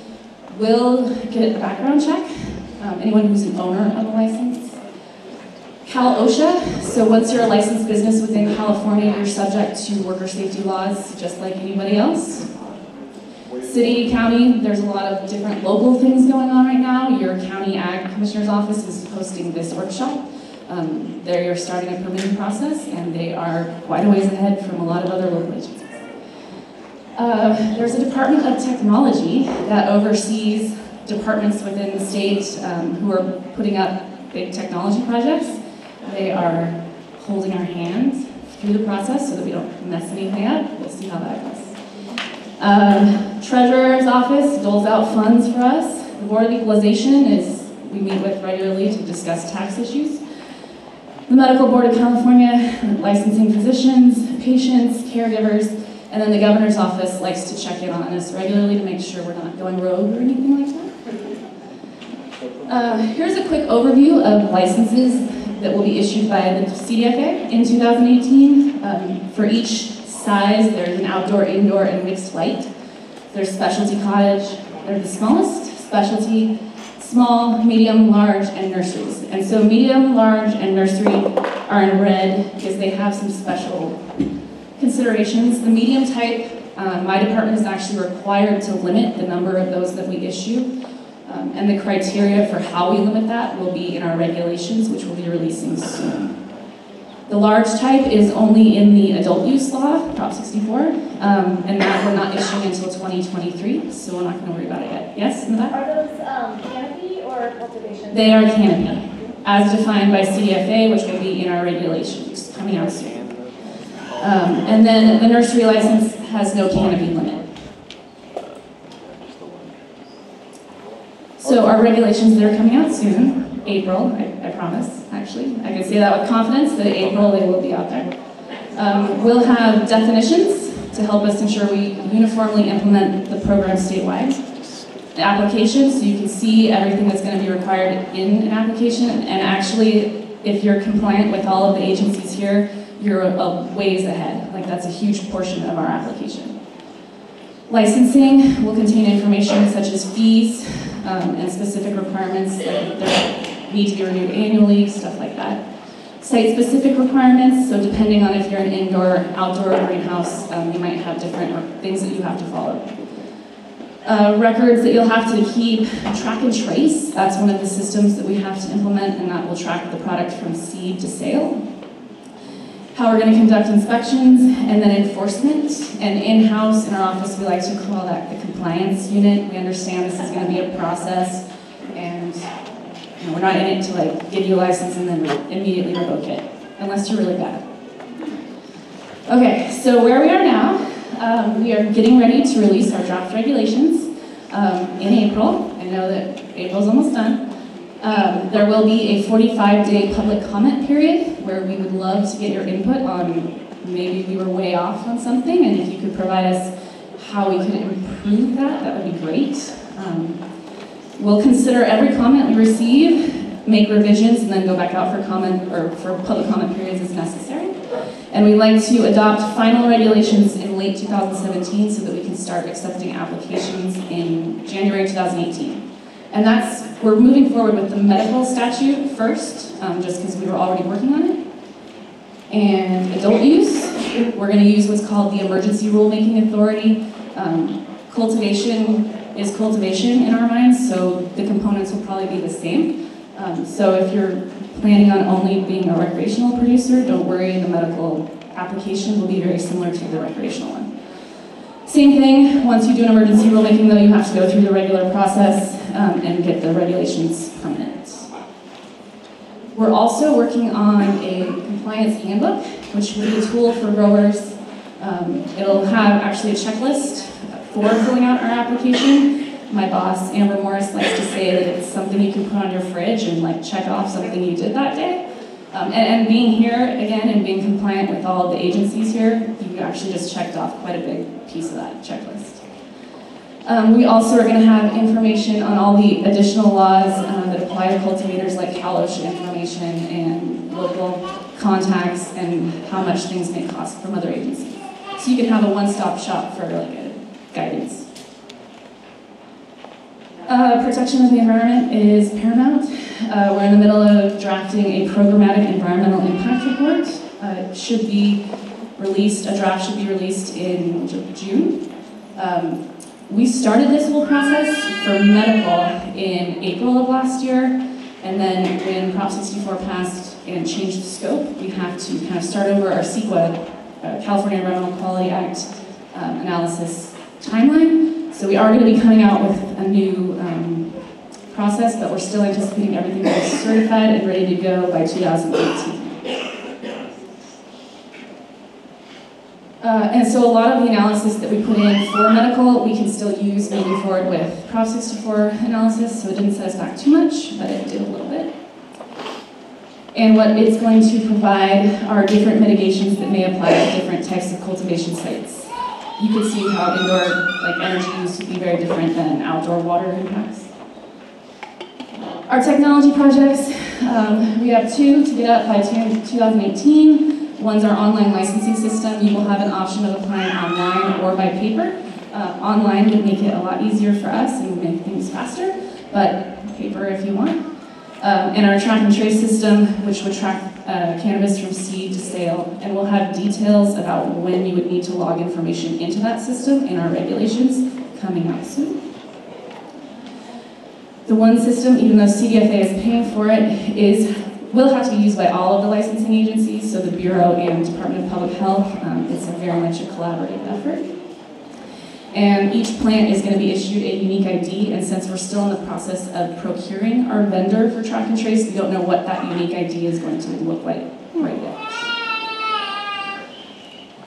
will get a background check, um, anyone who's an owner of a license. Cal OSHA, so once you're a licensed business within California, you're subject to worker safety laws just like anybody else. City, county, there's a lot of different local things going on right now. Your county ag commissioner's office is hosting this workshop. Um, they're starting a permitting process, and they are quite a ways ahead from a lot of other local agencies. Uh, there's a Department of Technology that oversees departments within the state um, who are putting up big technology projects. They are holding our hands through the process so that we don't mess anything up. We'll see how that goes. Uh, Treasurer's office doles out funds for us. The Board of Equalization is we meet with regularly to discuss tax issues. The Medical Board of California, licensing physicians, patients, caregivers, and then the governor's office likes to check in on us regularly to make sure we're not going rogue or anything like that. Uh, here's a quick overview of licenses that will be issued by the C D F A in two thousand eighteen. Um, for each size, there's an outdoor, indoor, and mixed light. There's specialty cottage, they're the smallest, specialty, small, medium, large, and nurseries. And so medium, large, and nursery are in red because they have some special considerations. The medium type, uh, my department is actually required to limit the number of those that we issue. Um, and the criteria for how we limit that will be in our regulations, which we'll be releasing soon. The large type is only in the adult use law, Prop sixty-four, um, and that we're not issuing until twenty twenty-three, so we're not going to worry about it yet. Yes, in the back? Are those um, canopy or cultivation? They are canopy, as defined by C D F A, which will be in our regulations coming out soon. Um, and then the nursery license has no canopy limit. So our regulations, they're coming out soon, April, I, I promise, actually. I can say that with confidence, that April they will be out there. Um, we'll have definitions to help us ensure we uniformly implement the program statewide. The application, so you can see everything that's going to be required in an application, and actually, if you're compliant with all of the agencies here, you're a, a ways ahead. Like, that's a huge portion of our application. Licensing will contain information such as fees, Um, and specific requirements that, that need to be renewed annually, stuff like that. Site-specific requirements, so depending on if you're an indoor, outdoor, greenhouse, um, you might have different things that you have to follow. Uh, records that you'll have to keep, track and trace, that's one of the systems that we have to implement, and that will track the product from seed to sale. How we're going to conduct inspections, and then enforcement. And in-house, in our office, we like to call that the compliance unit. We understand this is going to be a process, and you know, we're not in it to like give you a license and then immediately revoke it, unless you're really bad. Okay, so where we are now, um, we are getting ready to release our draft regulations um, in April. I know that April's almost done. Um, there will be a forty-five day public comment period where we would love to get your input on maybe we were way off on something, and if you could provide us how we could improve that, that would be great. Um, we'll consider every comment we receive, make revisions, and then go back out for comment or for public comment periods as necessary. And we'd like to adopt final regulations in late two thousand seventeen so that we can start accepting applications in January two thousand eighteen. And that's, we're moving forward with the medical statute first, um, just because we were already working on it. And adult use, we're going to use what's called the emergency rulemaking authority. Um, cultivation is cultivation in our minds, so the components will probably be the same. Um, so if you're planning on only being a recreational producer, don't worry, the medical application will be very similar to the recreational one. Same thing, once you do an emergency rulemaking though, you have to go through the regular process um, and get the regulations permanent. We're also working on a compliance handbook, which will be a tool for growers Um, it'll have actually a checklist for filling out our application. My boss, Amber Morris, likes to say that it's something you can put on your fridge and like check off something you did that day. Um, and, and being here, again, and being compliant with all the agencies here, you actually just checked off quite a big piece of that checklist. Um, we also are going to have information on all the additional laws uh, that apply to cultivators, like Cal OSHA information and local contacts and how much things may cost from other agencies. So you can have a one-stop shop for like a guidance. Uh, protection of the environment is paramount. Uh, we're in the middle of drafting a programmatic environmental impact report. Uh, it should be released, a draft should be released in June. Um, we started this whole process for medical in April of last year, and then when Prop sixty-four passed and changed the scope, we have to kind of start over our CEQA, uh, California Environmental Quality Act um, analysis timeline. So we are going to be coming out with a new um, process, but we're still anticipating everything to be certified and ready to go by two thousand eighteen. Uh, and so a lot of the analysis that we put in for medical, we can still use moving forward with Prop sixty-four analysis, so it didn't set us back too much, but it did a little bit. And what it's going to provide are different mitigations that may apply to different types of cultivation sites. You can see how indoor like energy use would be very different than outdoor water impacts. Our technology projects, um, we have two to get up by two thousand eighteen. One's our online licensing system. You will have an option of applying online or by paper. Uh, online would make it a lot easier for us and make things faster, but paper if you want. Um, and our track and trace system, which would track uh, cannabis from seed to sale, and we'll have details about when you would need to log information into that system in our regulations coming out soon. The one system, even though C D F A is paying for it, is will have to be used by all of the licensing agencies, so the Bureau and Department of Public Health. Um, it's a very much a collaborative effort. And each plant is going to be issued a unique I D, and since we're still in the process of procuring our vendor for track and trace, we don't know what that unique I D is going to look like right yet.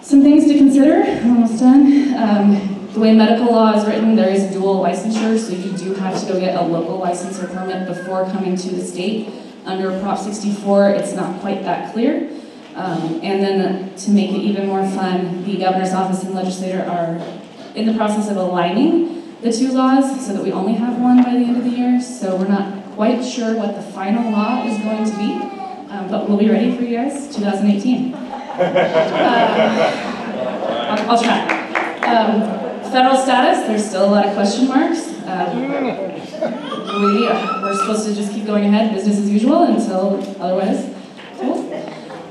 Some things to consider, we're almost done. Um, the way medical law is written, there is dual licensure, so you do have to go get a local license or permit before coming to the state. Under Prop sixty-four, it's not quite that clear. Um, and then to make it even more fun, the governor's office and legislature are in the process of aligning the two laws so that we only have one by the end of the year. So we're not quite sure what the final law is going to be, um, but we'll be ready for you guys, two thousand eighteen. uh, I'll, I'll try. Um, federal status, there's still a lot of question marks. Um, we, uh, we're supposed to just keep going ahead, business as usual, until otherwise. Cool.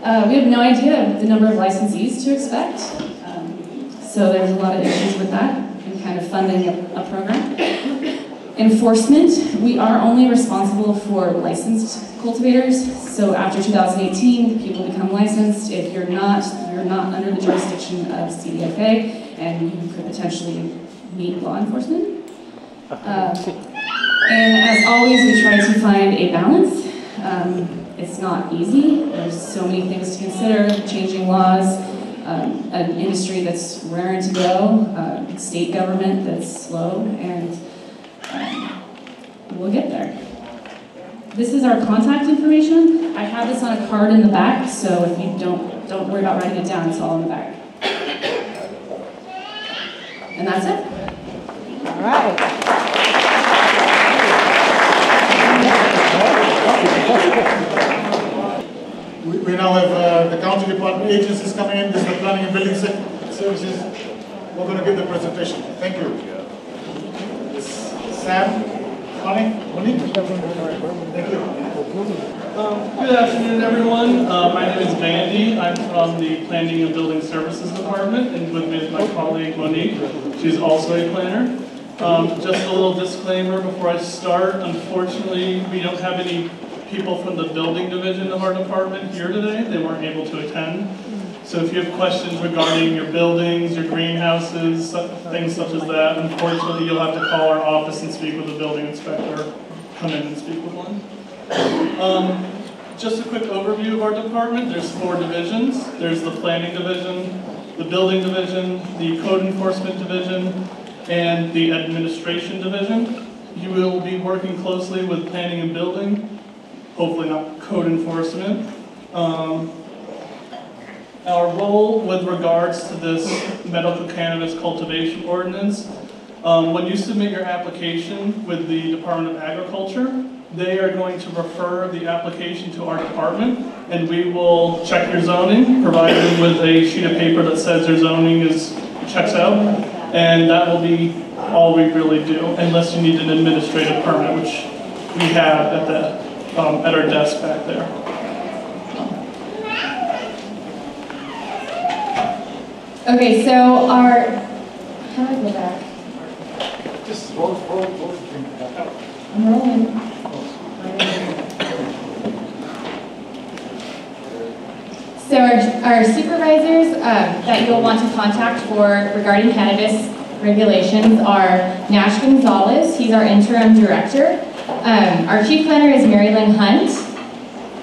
Uh, we have no idea the number of licensees to expect. So there's a lot of issues with that and kind of funding a, a program. Enforcement, we are only responsible for licensed cultivators. So after two thousand eighteen, people become licensed. If you're not, you're not under the jurisdiction of C D F A, and you could potentially meet law enforcement. Uh, and as always, we try to find a balance. Um, it's not easy. There's so many things to consider, changing laws, Um, an industry that's raring to go, uh, state government that's slow, and um, we'll get there. This is our contact information. I have this on a card in the back, so if you don't, don't worry about writing it down, it's all in the back. And that's it. All right. We, we now have uh, the county department agencies coming in. This is the planning and building services. We're going to give the presentation. Thank you. Sam, Connie, Monique. Thank you. Um, good afternoon, everyone. Uh, my name is Mandy. I'm from the Planning and Building Services Department, and with me is my colleague Monique. She's also a planner. Um, just a little disclaimer before I start. Unfortunately, we don't have any people from the building division of our department here today. They weren't able to attend. So if you have questions regarding your buildings, your greenhouses, things such as that, unfortunately you'll have to call our office and speak with the building inspector. Come in and speak with one. Um, just a quick overview of our department. There's four divisions. There's the planning division, the Building Division, the Code Enforcement Division, and the Administration Division. You will be working closely with Planning and Building, hopefully not Code Enforcement. Um, our role with regards to this medical cannabis cultivation ordinance, um, when you submit your application with the Department of Agriculture, they are going to refer the application to our department, and we will check your zoning, provide them with a sheet of paper that says their zoning is checks out, and that will be all we really do, unless you need an administrative permit, which we have at the um, at our desk back there. Okay, so our how do I go back? Just roll, roll, roll the drink back out. I'm rolling. So our, our supervisors um, that you'll want to contact for regarding cannabis regulations are Nash Gonzalez, he's our interim director. Um, our chief planner is Mary Lynn Hunt.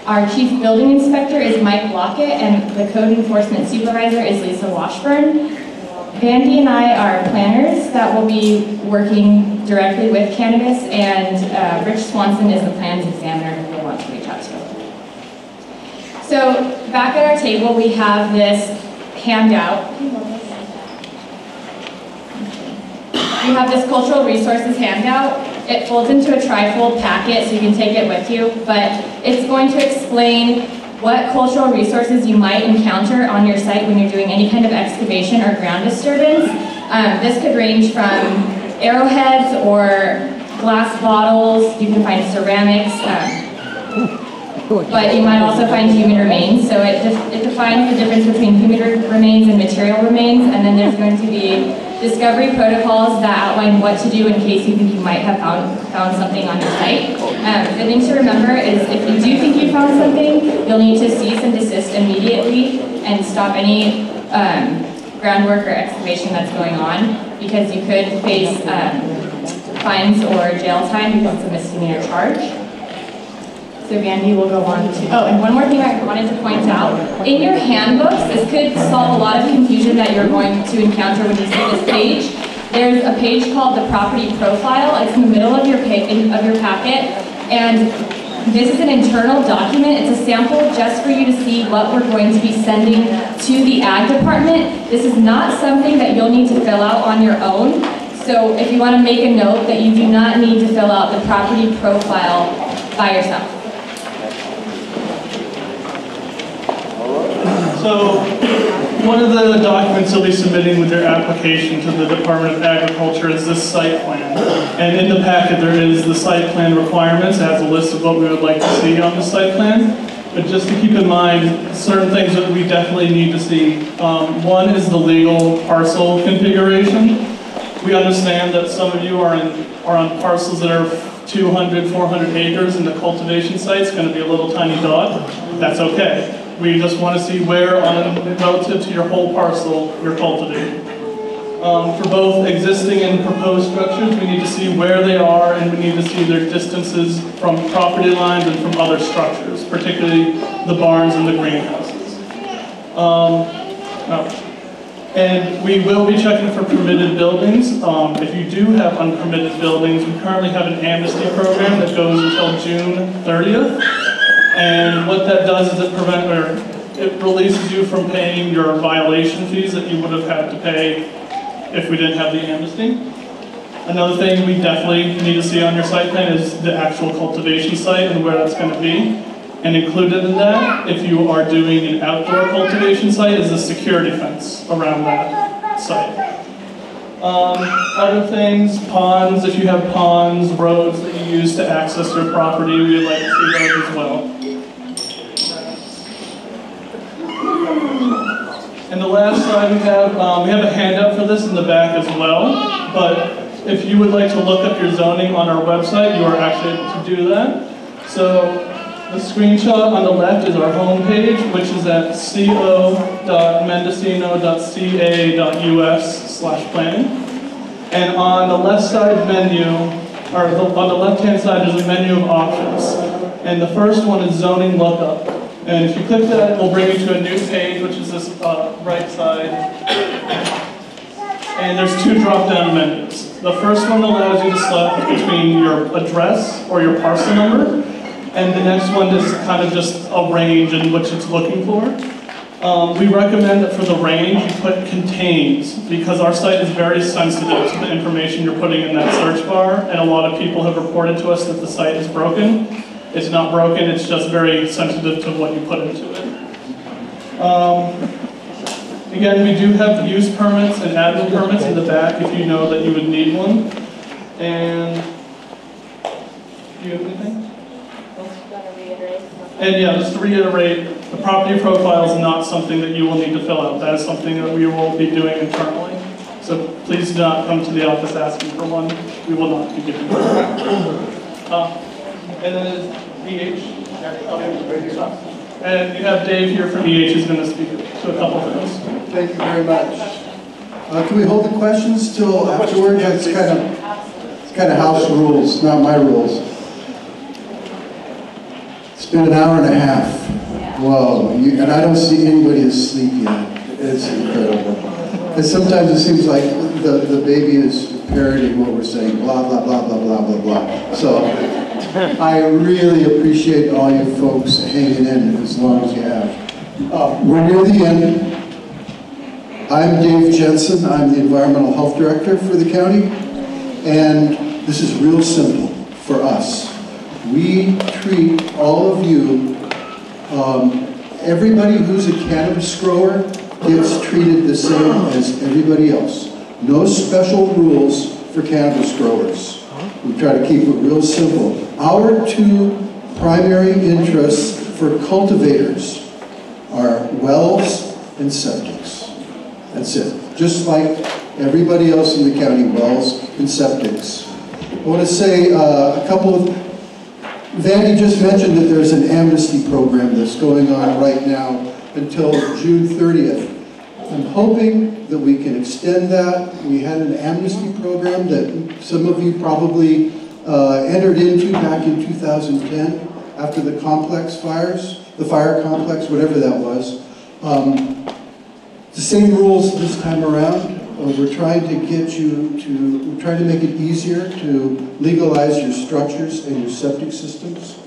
Our chief building inspector is Mike Lockett, and the code enforcement supervisor is Lisa Washburn. Mandy and I are planners that will be working directly with cannabis, and uh, Rich Swanson is the plans examiner who we'll want to reach out to. So, back at our table, we have this handout. We have this cultural resources handout. It folds into a trifold packet, so you can take it with you, but it's going to explain what cultural resources you might encounter on your site when you're doing any kind of excavation or ground disturbance. Um, this could range from arrowheads or glass bottles. You can find ceramics. Um, But you might also find human remains, so it, def it defines the difference between human remains and material remains, and then there's going to be discovery protocols that outline what to do in case you think you might have found, found something on your site. Um, the thing to remember is if you do think you found something, you'll need to cease and desist immediately and stop any um, groundwork or excavation that's going on, because you could face um, fines or jail time because it's a misdemeanor charge. So Mandy will go on to, oh, and one more thing I wanted to point out. In your handbooks, this could solve a lot of confusion that you're going to encounter when you see this page. There's a page called the property profile. It's in the middle of your, pa of your packet. And this is an internal document. It's a sample just for you to see what we're going to be sending to the ag department. This is not something that you'll need to fill out on your own. So if you want to make a note that you do not need to fill out the property profile by yourself. So, one of the documents you'll be submitting with your application to the Department of Agriculture is this site plan. And in the packet there is the site plan requirements. It has a list of what we would like to see on the site plan. But just to keep in mind, certain things that we definitely need to see. Um, one is the legal parcel configuration. We understand that some of you are, in, are on parcels that are two hundred, four hundred acres, and the cultivation site's going to be a little tiny dot. That's okay. We just want to see where, on relative to your whole parcel, you're cultivating. Um, for both existing and proposed structures, we need to see where they are, and we need to see their distances from property lines and from other structures, particularly the barns and the greenhouses. Um, oh. And we will be checking for permitted buildings. Um, if you do have unpermitted buildings, we currently have an amnesty program that goes until June thirtieth. And what that does is it prevent, or it releases you from paying your violation fees that you would have had to pay if we didn't have the amnesty. Another thing we definitely need to see on your site plan is the actual cultivation site and where that's going to be. And included in that, if you are doing an outdoor cultivation site, is a security fence around that site. Um, other things, ponds, if you have ponds, roads that you use to access your property, we would like to see those as well. And the last slide we have, um, we have a handout for this in the back as well, but if you would like to look up your zoning on our website, you are actually able to do that. So the screenshot on the left is our homepage, which is at co dot mendocino dot c a dot u s slash planning. And on the left side menu, or the, on the left hand side, there's a menu of options. And the first one is zoning lookup. And if you click that, it will bring you to a new page, which is this uh, right side. And there's two drop-down menus. The first one allows you to select between your address or your parcel number, and the next one is kind of just a range in which it's looking for. Um, we recommend that for the range, you put contains, because our site is very sensitive to the information you're putting in that search bar, and a lot of people have reported to us that the site is broken. It's not broken, it's just very sensitive to what you put into it. Um, again, we do have use permits and admin permits in the back if you know that you would need one. And, do you have anything? And yeah, just to reiterate, the property profile is not something that you will need to fill out. That is something that we will be doing internally. So please do not come to the office asking for one. We will not be giving one. Uh, and then E H. And you have Dave here from E H who's going to speak to a couple of things. Thank you very much. Uh, can we hold the questions till afterwards? It's kind of, it's kind of house rules, not my rules. It's been an hour and a half. Yeah. Whoa. You, and I don't see anybody asleep yet. It's incredible. And sometimes it seems like the, the baby is parroting what we're saying. Blah, blah, blah, blah, blah, blah, blah. So I really appreciate all you folks hanging in as long as you have. Uh, we're near the end. I'm Dave Jensen. I'm the Environmental Health Director for the county. And this is real simple for us. We treat all of you, um, everybody who's a cannabis grower gets treated the same as everybody else. No special rules for cannabis growers. We try to keep it real simple. Our two primary interests for cultivators are wells and septics. That's it. Just like everybody else in the county, wells and septics. I want to say uh, a couple of Vandy just mentioned that there's an amnesty program that's going on right now until June thirtieth. I'm hoping that we can extend that. We had an amnesty program that some of you probably uh, entered into back in two thousand ten after the complex fires, the fire complex, whatever that was. Um, the same rules this time around. Uh, we're trying to get you to, we're trying to make it easier to legalize your structures and your septic systems.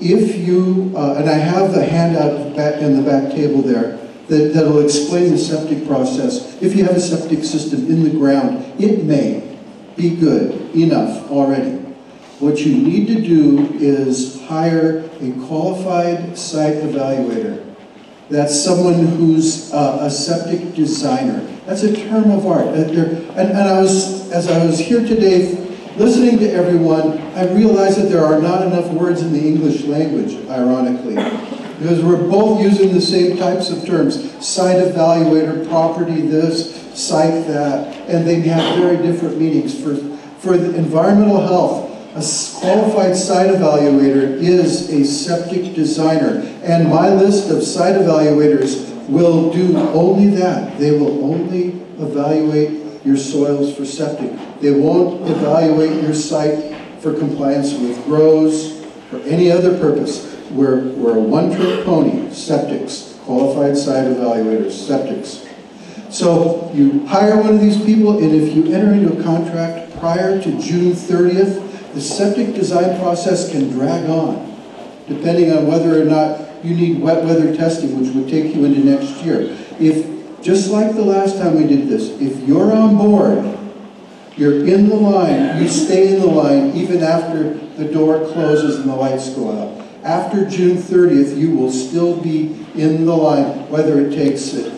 If you, uh, and I have the handout back in the back table there that, that'll explain the septic process. If you have a septic system in the ground, it may be good enough already. What you need to do is hire a qualified site evaluator. That's someone who's uh, a septic designer. That's a term of art. And, and I was, as I was here today, listening to everyone, I realized that there are not enough words in the English language, ironically, because we're both using the same types of terms. Site evaluator, property this, site that, and they have very different meanings. For, for the environmental health, a qualified site evaluator is a septic designer, and my list of site evaluators will do only that. They will only evaluate your soils for septic. They won't evaluate your site for compliance with grows or any other purpose. We're, we're a one-trick pony, septics, qualified site evaluators, septics. So you hire one of these people, and if you enter into a contract prior to June thirtieth, the septic design process can drag on, depending on whether or not you need wet weather testing, which would take you into next year. If, just like the last time we did this, if you're on board, you're in the line, you stay in the line even after the door closes and the lights go out. After June thirtieth, you will still be in the line, whether it takes it,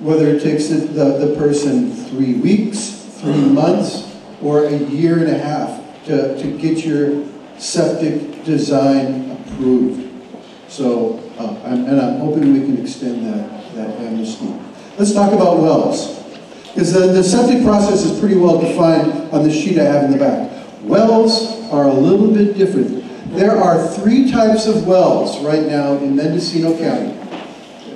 whether it takes it, the, the person three weeks, three months, or a year and a half. To, to get your septic design approved. So, uh, I'm, and I'm hoping we can extend that, that amnesty. Let's talk about wells. Because the, the septic process is pretty well defined on the sheet I have in the back. Wells are a little bit different. There are three types of wells right now in Mendocino County.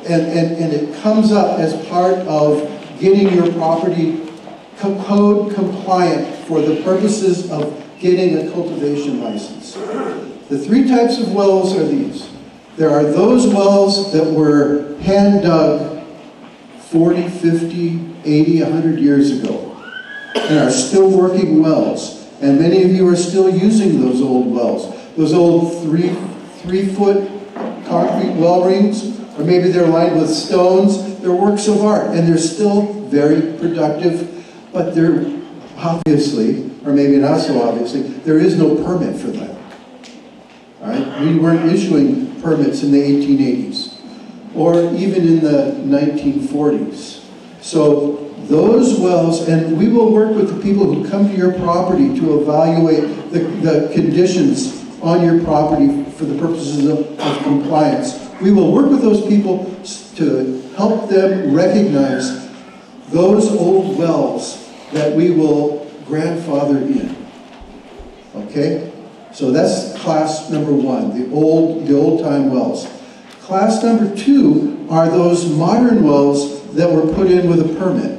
And, and, and it comes up as part of getting your property code compliant for the purposes of getting a cultivation license. The three types of wells are these. There are those wells that were hand dug forty, fifty, eighty, a hundred years ago and are still working wells. And many of you are still using those old wells. Those old three, three foot concrete well rings, or maybe they're lined with stones. They're works of art and they're still very productive, but they're obviously, or maybe not so obviously, there is no permit for them. All right? We weren't issuing permits in the eighteen eighties or even in the nineteen forties. So those wells, and we will work with the people who come to your property to evaluate the, the conditions on your property for the purposes of, of compliance. We will work with those people to help them recognize those old wells that we will grandfather in, okay? So that's class number one, the old, the old-time wells. Class number two are those modern wells that were put in with a permit.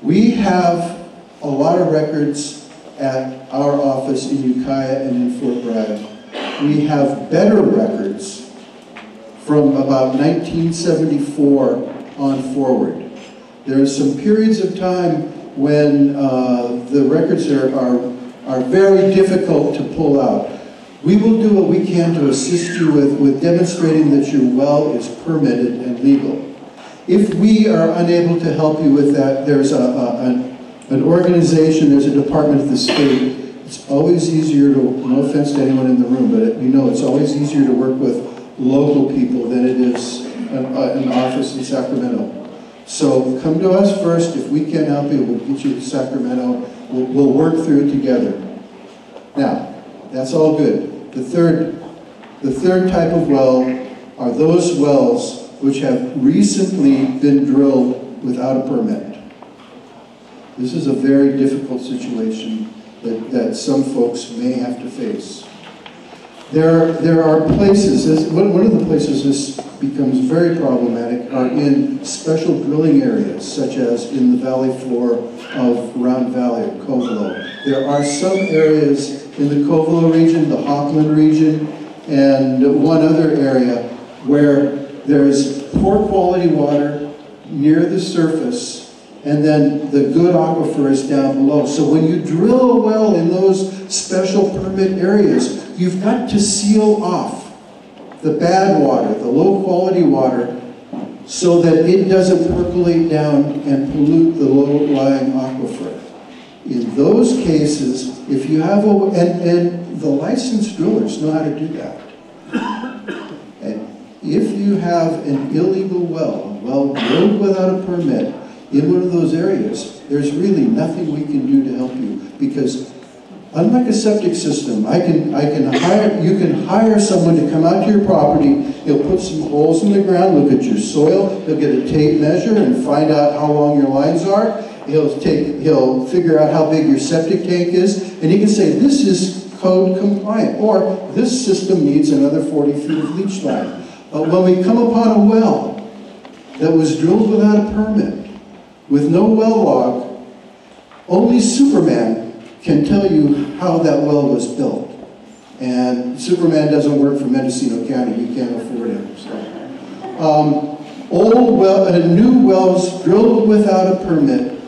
We have a lot of records at our office in Ukiah and in Fort Bragg. We have better records from about nineteen seventy-four on forward. There are some periods of time when uh, the records are, are, are very difficult to pull out. We will do what we can to assist you with, with demonstrating that your well is permitted and legal. If we are unable to help you with that, there's a, a, an, an organization, there's a department of the state. It's always easier to, no offense to anyone in the room, but it, you know it's always easier to work with local people than it is an, uh, an office in Sacramento. So come to us first. If we can help you, we'll get you to Sacramento. We'll, we'll work through it together. Now, that's all good. The third, the third type of well are those wells which have recently been drilled without a permit. This is a very difficult situation that, that some folks may have to face. There, there are places, this, one of the places this becomes very problematic are in special drilling areas, such as in the valley floor of Round Valley or Covelo. There are some areas in the Covelo region, the Hockland region, and one other area where there is poor quality water near the surface and then the good aquifer is down below. So when you drill a well in those special permit areas, you've got to seal off the bad water, the low quality water, so that it doesn't percolate down and pollute the low-lying aquifer. In those cases, if you have a, and, and the licensed drillers know how to do that. And if you have an illegal well, a well drilled without a permit, in one of those areas, there's really nothing we can do to help you, because unlike a septic system, I can, I can hire, you can hire someone to come out to your property, he'll put some holes in the ground, look at your soil, he'll get a tape measure and find out how long your lines are, he'll, take, he'll figure out how big your septic tank is, and he can say, this is code compliant, or this system needs another forty feet of leach line. But when we come upon a well that was drilled without a permit, with no well log, only Superman can tell you how that well was built. And Superman doesn't work for Mendocino County, you can't afford him. So. Um, old well, uh, new wells drilled without a permit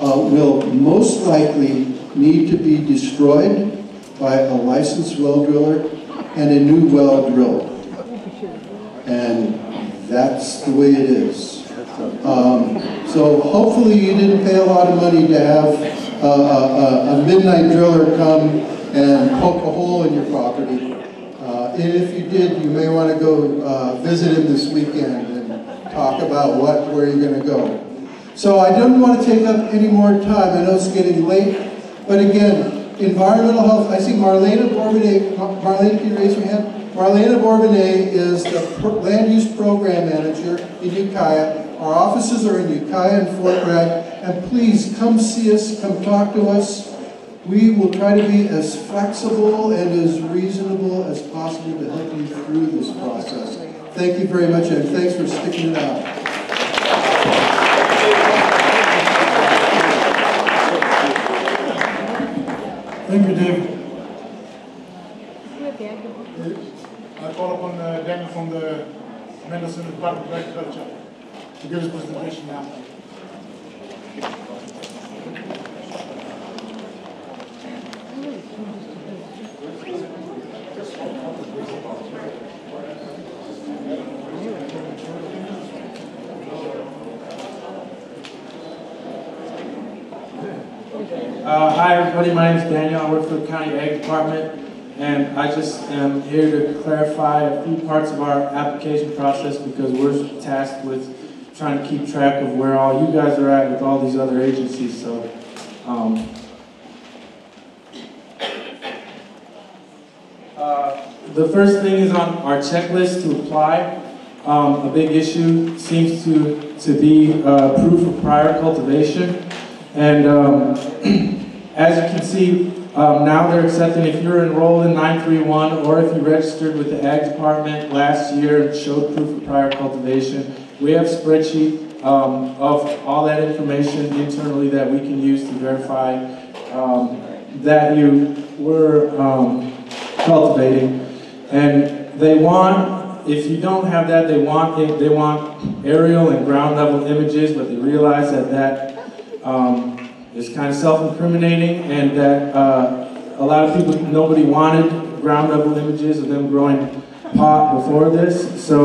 uh, will most likely need to be destroyed by a licensed well driller and a new well drilled. And that's the way it is. Um, so hopefully you didn't pay a lot of money to have uh, a, a midnight driller come and poke a hole in your property. Uh, and if you did, you may want to go uh, visit him this weekend and talk about what, where you're going to go. So I don't want to take up any more time. I know it's getting late, but again, environmental health. I see Marlena Bourbonnais. Marlena, can you raise your hand? Marlena Bourbonnais is the Land Use Program Manager in Ukiah. Our offices are in Ukiah and Fort Bragg, and please come see us, come talk to us. We will try to be as flexible and as reasonable as possible to help you through this process. Thank you very much, and thanks for sticking it out. Thank you, Dave. from the Mendocino Department of Agriculture to give his presentation now. Uh, hi everybody, my name is Daniel. I work for the County Ag Department. And I just am here to clarify a few parts of our application process because we're tasked with trying to keep track of where all you guys are at with all these other agencies. So, um, uh, the first thing is on our checklist to apply. Um, a big issue seems to, to be uh, proof of prior cultivation. And um, as you can see, Um, now they're accepting if you're enrolled in nine three one or if you registered with the Ag Department last year and showed proof of prior cultivation. We have a spreadsheet um, of all that information internally that we can use to verify um, that you were um, cultivating. And they want, if you don't have that, they want it, they want aerial and ground level images, but they realize that that um, It's kind of self-incriminating, and that uh, a lot of people, nobody wanted ground level images of them growing pot before this. So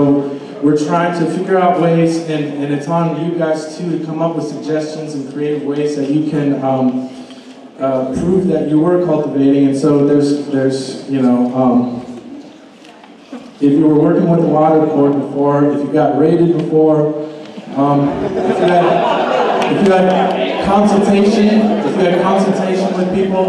we're trying to figure out ways, and, and it's on you guys too, to come up with suggestions and creative ways that you can um, uh, prove that you were cultivating. And so there's, there's you know, um, if you were working with the water board before, if you got raided before, um, if you had, if you had consultation, if you had consultation with people,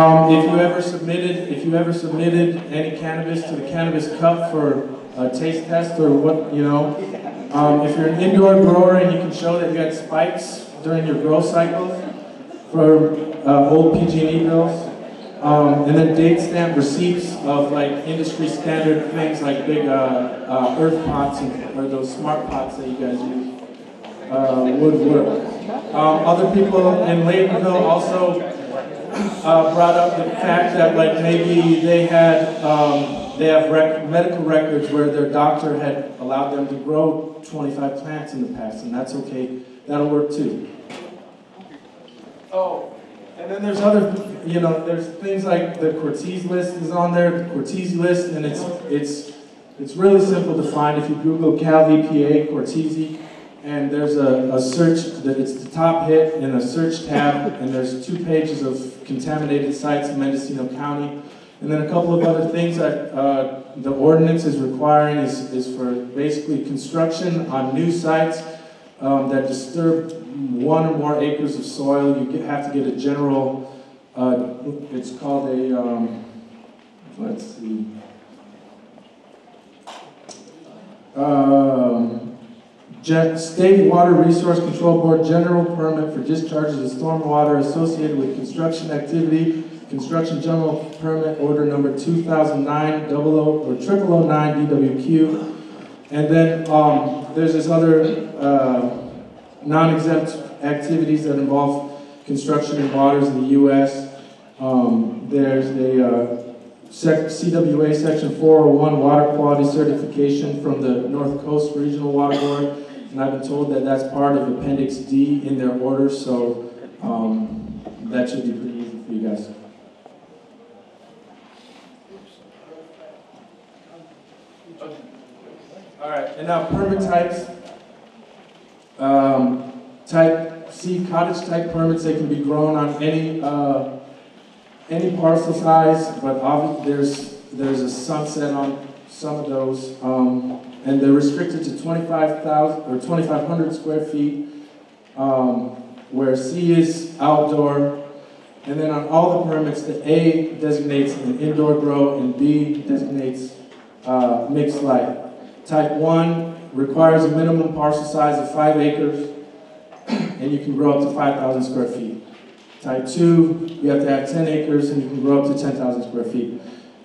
um, if you ever submitted, if you ever submitted any cannabis to the cannabis cup for a taste test or what, you know, um, if you're an indoor grower and you can show that you had spikes during your grow cycles for uh, old P G and E bills, um, and then date stamp receipts of like industry standard things like big uh, uh, earth pots and, or those smart pots that you guys use. Uh, would work. Um, other people in Laytonville also uh, brought up the fact that like maybe they had um, they have rec medical records where their doctor had allowed them to grow twenty-five plants in the past, and that's okay. That'll work too. Oh, and then there's other you know there's things like the Cortese list is on there. The Cortese list, and it's it's it's really simple to find if you Google Cal V P A Cortese. And there's a, a search, that it's the top hit in a search tab, and there's two pages of contaminated sites in Mendocino County. And then a couple of other things that uh, the ordinance is requiring is, is for basically construction on new sites um, that disturb one or more acres of soil. You get, have to get a general, uh, it's called a, um, let's see. Um, State Water Resource Control Board general permit for discharges of stormwater associated with construction activity, construction general permit order number two thousand nine, double oh, or triple oh nine D W Q. And then um, there's this other uh, non-exempt activities that involve construction in waters in the U S. Um, there's the uh, C W A Section four oh one Water Quality Certification from the North Coast Regional Water Board. And I've been told that that's part of Appendix D in their order, so um, that should be pretty easy for you guys. All right, and now permit types. Um, type C, cottage type permits. They can be grown on any uh, any parcel size, but obviously there's there's a sunset on some of those. Um, And they're restricted to twenty-five thousand or twenty-five hundred square feet, um, where C is outdoor. And then on all the permits, the A designates an indoor grow, and B designates uh, mixed life. Type one requires a minimum parcel size of five acres, and you can grow up to five thousand square feet. Type two, you have to have ten acres, and you can grow up to ten thousand square feet.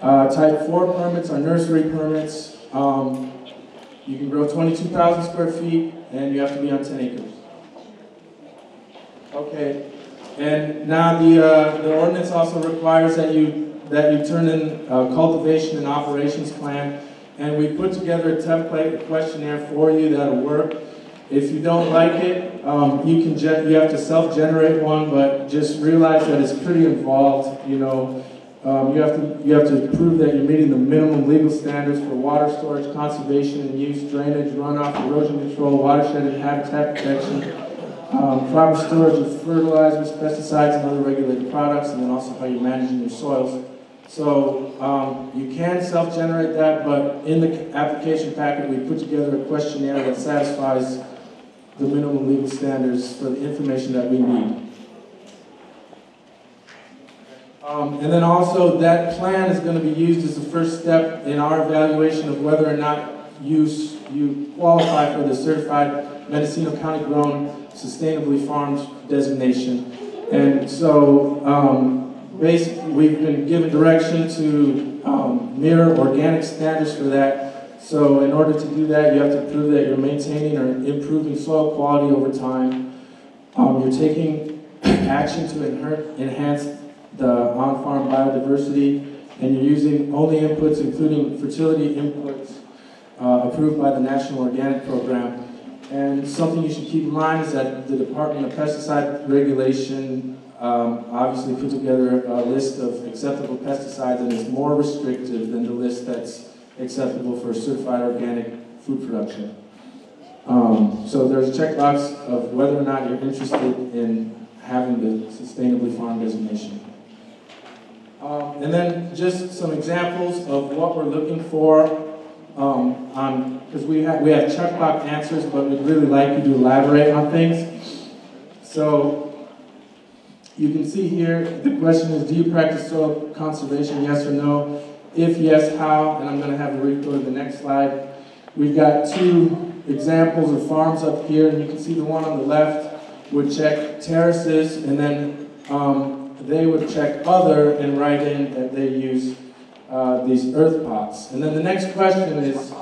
Uh, type four permits are nursery permits. Um, You can grow twenty-two thousand square feet, and you have to be on ten acres. Okay, and now the uh, the ordinance also requires that you that you turn in a cultivation and operations plan, and we put together a template questionnaire for you that'll work. If you don't like it, um, you can you have to self-generate one, but just realize that it's pretty involved. You know, um, you have to you have to prove that you're meeting the minimum legal standards for water storage, conservation and use, drainage, runoff, erosion control, watershed and habitat protection, um, proper storage of fertilizers, pesticides, and other regulated products, and then also how you're managing your soils. So um, you can self-generate that, but in the application packet, we put together a questionnaire that satisfies the minimum legal standards for the information that we need. Um, and then also that plan is going to be used as the first step in our evaluation of whether or not you, you qualify for the Certified Mendocino County Grown Sustainably Farmed designation. And so um, basically we've been given direction to um, mirror organic standards for that. So in order to do that, you have to prove that you're maintaining or improving soil quality over time. Um, you're taking action to enhance the on-farm biodiversity, and you're using only inputs, including fertility inputs uh, approved by the National Organic Program. And something you should keep in mind is that the Department of Pesticide Regulation um, obviously put together a list of acceptable pesticides and is more restrictive than the list that's acceptable for certified organic food production. Um, so there's a checkbox of whether or not you're interested in having the sustainably farmed designation. Um, and then just some examples of what we're looking for, um, on, because we have, we have checkbox answers, but we'd really like you to elaborate on things. So you can see here, the question is, do you practice soil conservation, yes or no? If yes, how? And I'm going to have Arif go to the next slide. We've got two examples of farms up here, and you can see the one on the left would check terraces, and then um, they would check other and write in that they use uh, these earth pots. And then the next question is,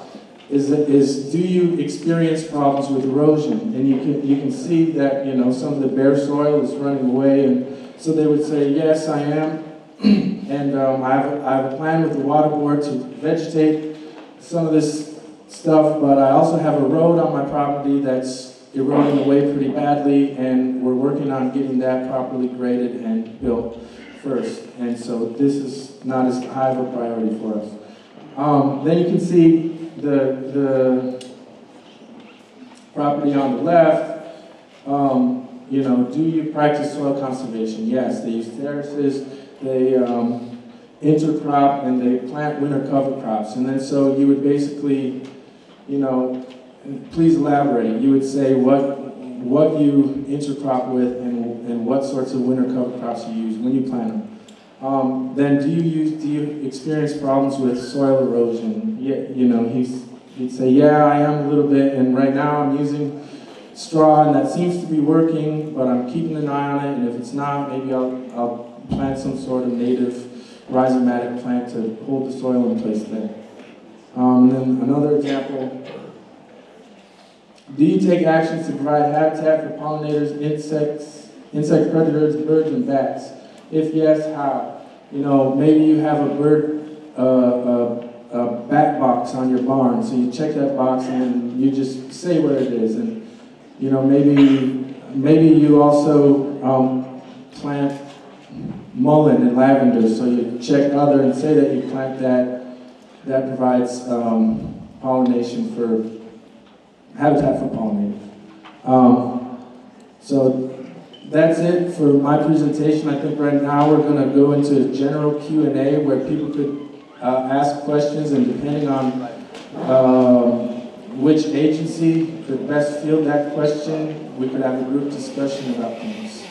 is, is do you experience problems with erosion? And you can, you can see that, you know, some of the bare soil is running away, and so they would say, yes, I am. And um, I, have, I have a plan with the water board to vegetate some of this stuff, but I also have a road on my property that's eroding away pretty badly, and we're working on getting that properly graded and built first. And so this is not as high of a priority for us. Um, then you can see the, the property on the left, um, you know, do you practice soil conservation? Yes, they use terraces. They um, intercrop and they plant winter cover crops. And then so you would basically, you know, please elaborate. You would say what what you intercrop with and, and what sorts of winter cover crops you use when you plant them. Um, then do you use do you experience problems with soil erosion? Yeah, you know, he's, he'd say, yeah, I am a little bit, and right now I'm using straw and that seems to be working, but I'm keeping an eye on it, and if it's not, maybe I'll, I'll plant some sort of native rhizomatic plant to hold the soil in place there. Um, and then another example, do you take actions to provide habitat for pollinators, insects, insect predators, birds, and bats? If yes, how? You know, maybe you have a bird, uh, a, a bat box on your barn, so you check that box and you just say where it is. And, you know, maybe, maybe you also um, plant mullein and lavender, so you check other and say that you plant that, that provides um, pollination for, habitat for pollinators. Um, so that's it for my presentation. I think right now we're going to go into a general Q and A where people could uh, ask questions, and depending on um, which agency could best field that question, we could have a group discussion about things.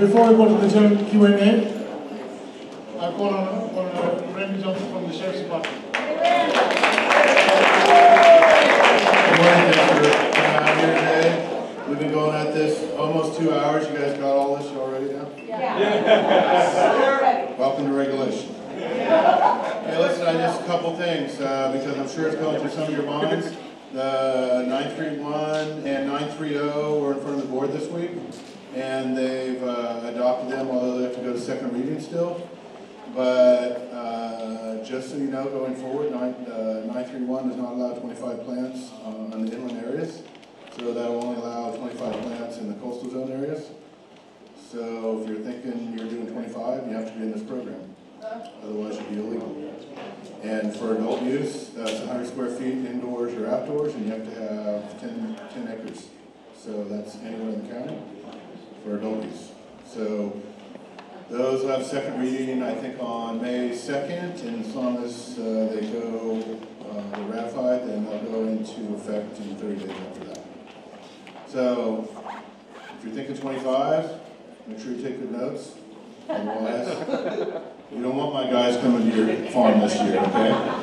Before we go to the general Q and A, I call on, on uh, Randy Johnson from the Sheriff's Department. Good morning, Mister I'm here today. We've been going at this almost two hours. You guys got all this already now? Yeah. yeah. Welcome to regulation. Hey, listen, I just a couple things, uh, because I'm sure it's going through some of your minds. The uh, nine three one and nine three zero were in front of the board this week. and they've uh, adopted them, although they have to go to second reading still. But uh, just so you know, going forward, nine, uh, nine thirty-one does not allow twenty-five plants on um, in the inland areas. So that will only allow twenty-five plants in the coastal zone areas. So if you're thinking you're doing twenty-five, you have to be in this program. Otherwise, you'd be illegal. And for adult use, that's one hundred square feet indoors or outdoors, and you have to have ten, ten acres. So that's anywhere in the county for adult use. So those will have second reading, I think, on May second, and as long as uh, they go uh, they're ratified, then they'll go into effect in thirty days after that. So if you're thinking twenty-five, make sure you take good notes. Otherwise, you don't want my guys coming to your farm this year, okay?